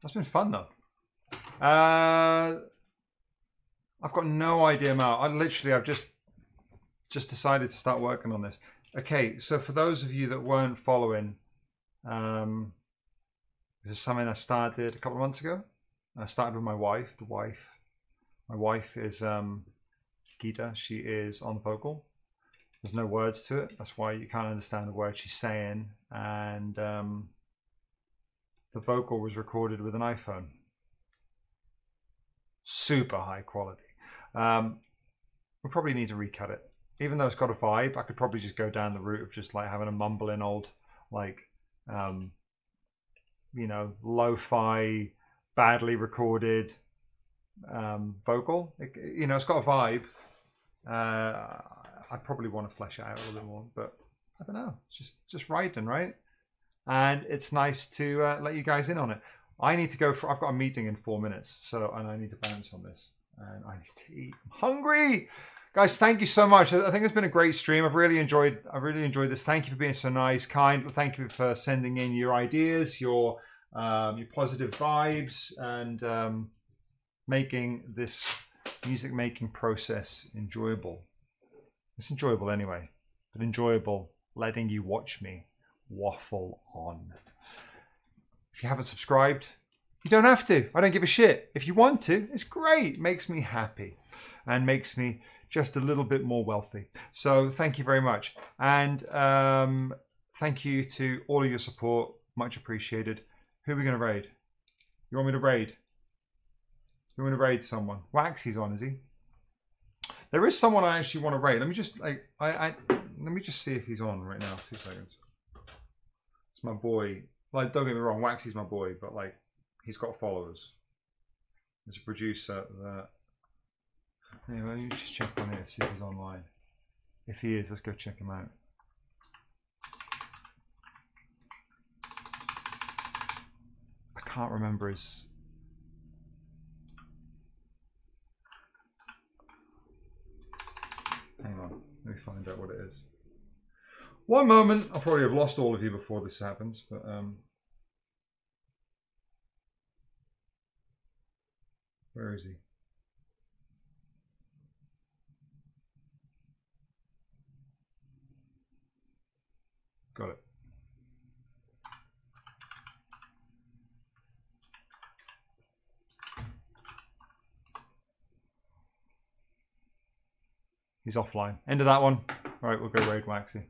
That's been fun though. I've got no idea now. I've just decided to start working on this. Okay, so for those of you that weren't following, this is something I started a couple of months ago. I started with my wife. My wife is Geeta. She is on vocal. There's no words to it. That's why you can't understand the word she's saying. And the vocal was recorded with an iPhone. Super high quality. We probably need to recut it. Even though it's got a vibe, I could probably just go down the route of just like having a mumbling old, like you know, lo-fi, badly recorded vocal. You know, it's got a vibe. I probably want to flesh it out a little bit more, but I don't know. It's just riding, right? And it's nice to let you guys in on it. I need to go for, I've got a meeting in 4 minutes, so, and I need to bounce on this, and I need to eat. I'm hungry. Guys, thank you so much. I think it's been a great stream. I've really enjoyed this. Thank you for being so nice, kind. Thank you for sending in your ideas, your positive vibes, and making this music making process enjoyable. It's enjoyable anyway, but enjoyable letting you watch me waffle on. If you haven't subscribed, you don't have to. I don't give a shit. If you want to, it's great. It makes me happy and makes me just a little bit more wealthy. So thank you very much. And thank you to all of your support. Much appreciated. Who are we going to raid? You want me to raid? You want me to raid someone? Waxy's on, is he? There is someone I actually want to raid. Let me just, like, let me just see if he's on right now. 2 seconds. It's my boy. Like, don't get me wrong, Waxy's my boy, but like, he's got followers. There's a producer that. Anyway, let me just check on it, see if he's online. If he is, let's go check him out. I can't remember his. Hang on, let me find out what it is. One moment, I'll probably have lost all of you before this happens, but where is he? Got it. He's offline. End of that one. All right, we'll go raid Waxy.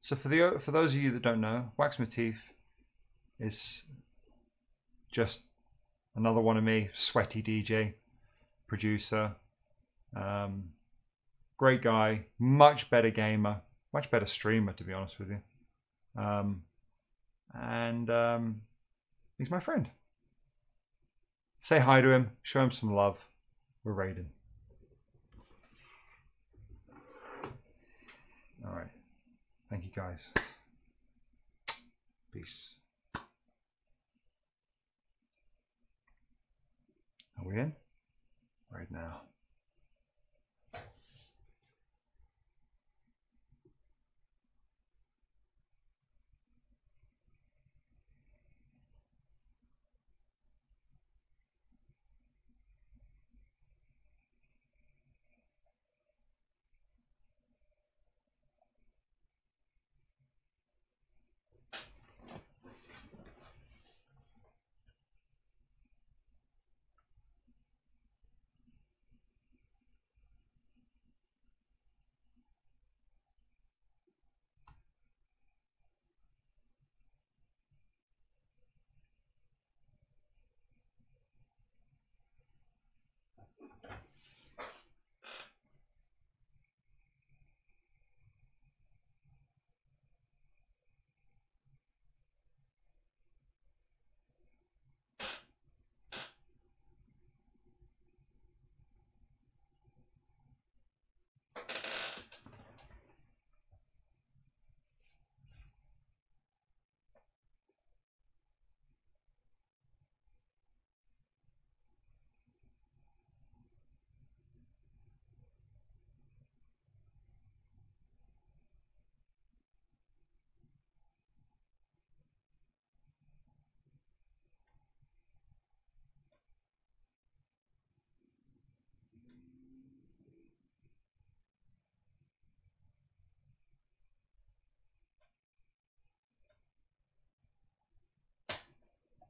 So for those of you that don't know, Wax Motif is just another one of me, sweaty DJ, producer, great guy, much better gamer, much better streamer, to be honest with you. He's my friend. Say hi to him, show him some love. We're raiding. All right. Thank you, guys. Peace. Are we in? Right now.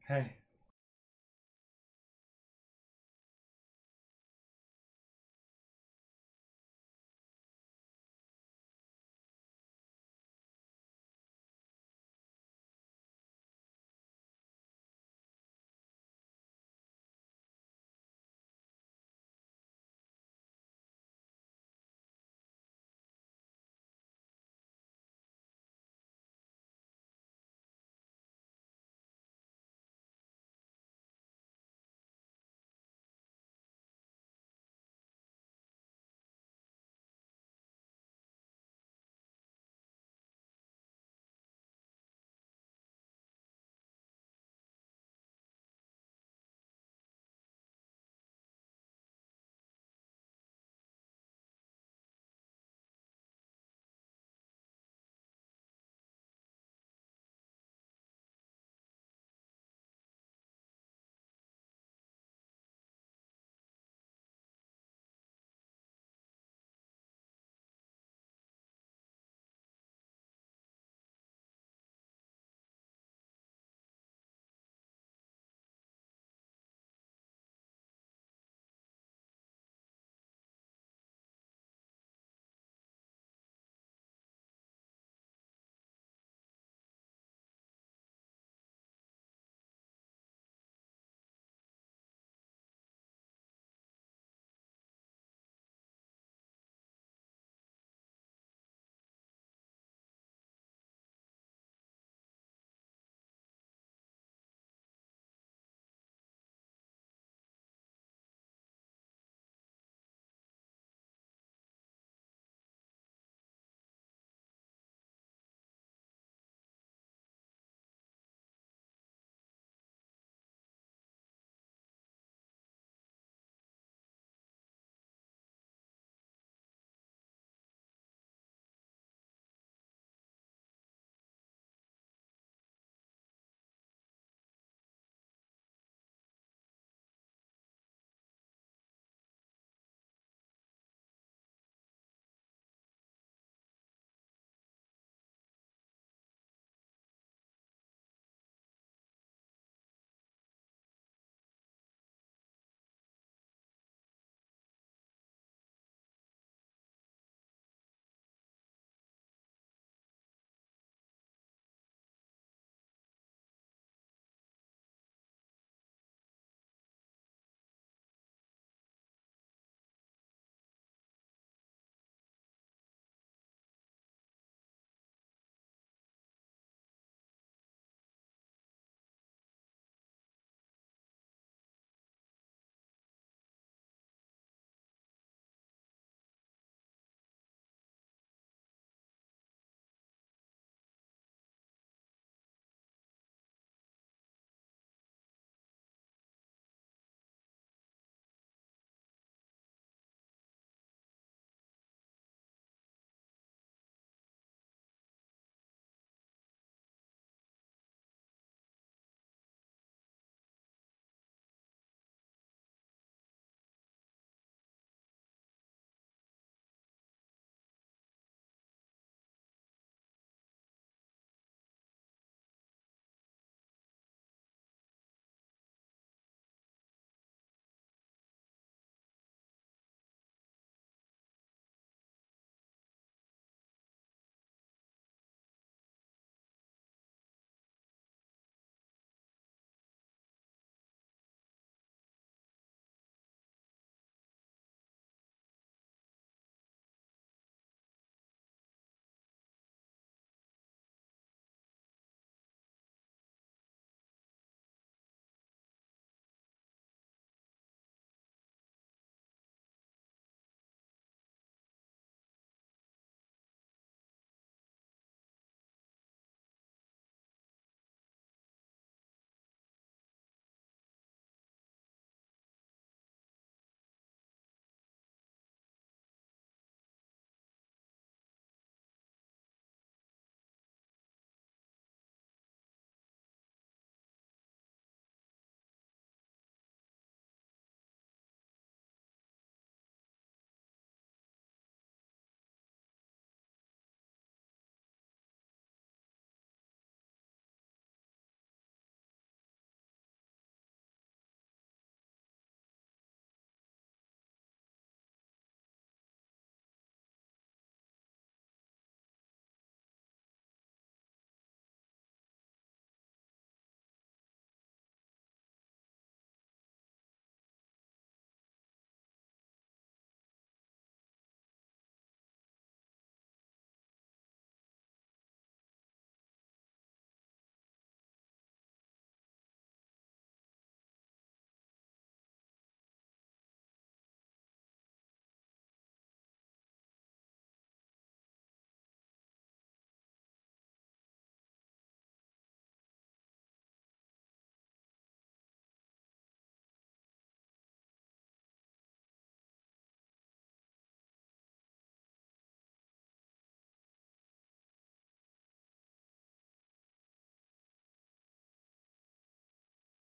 Hey.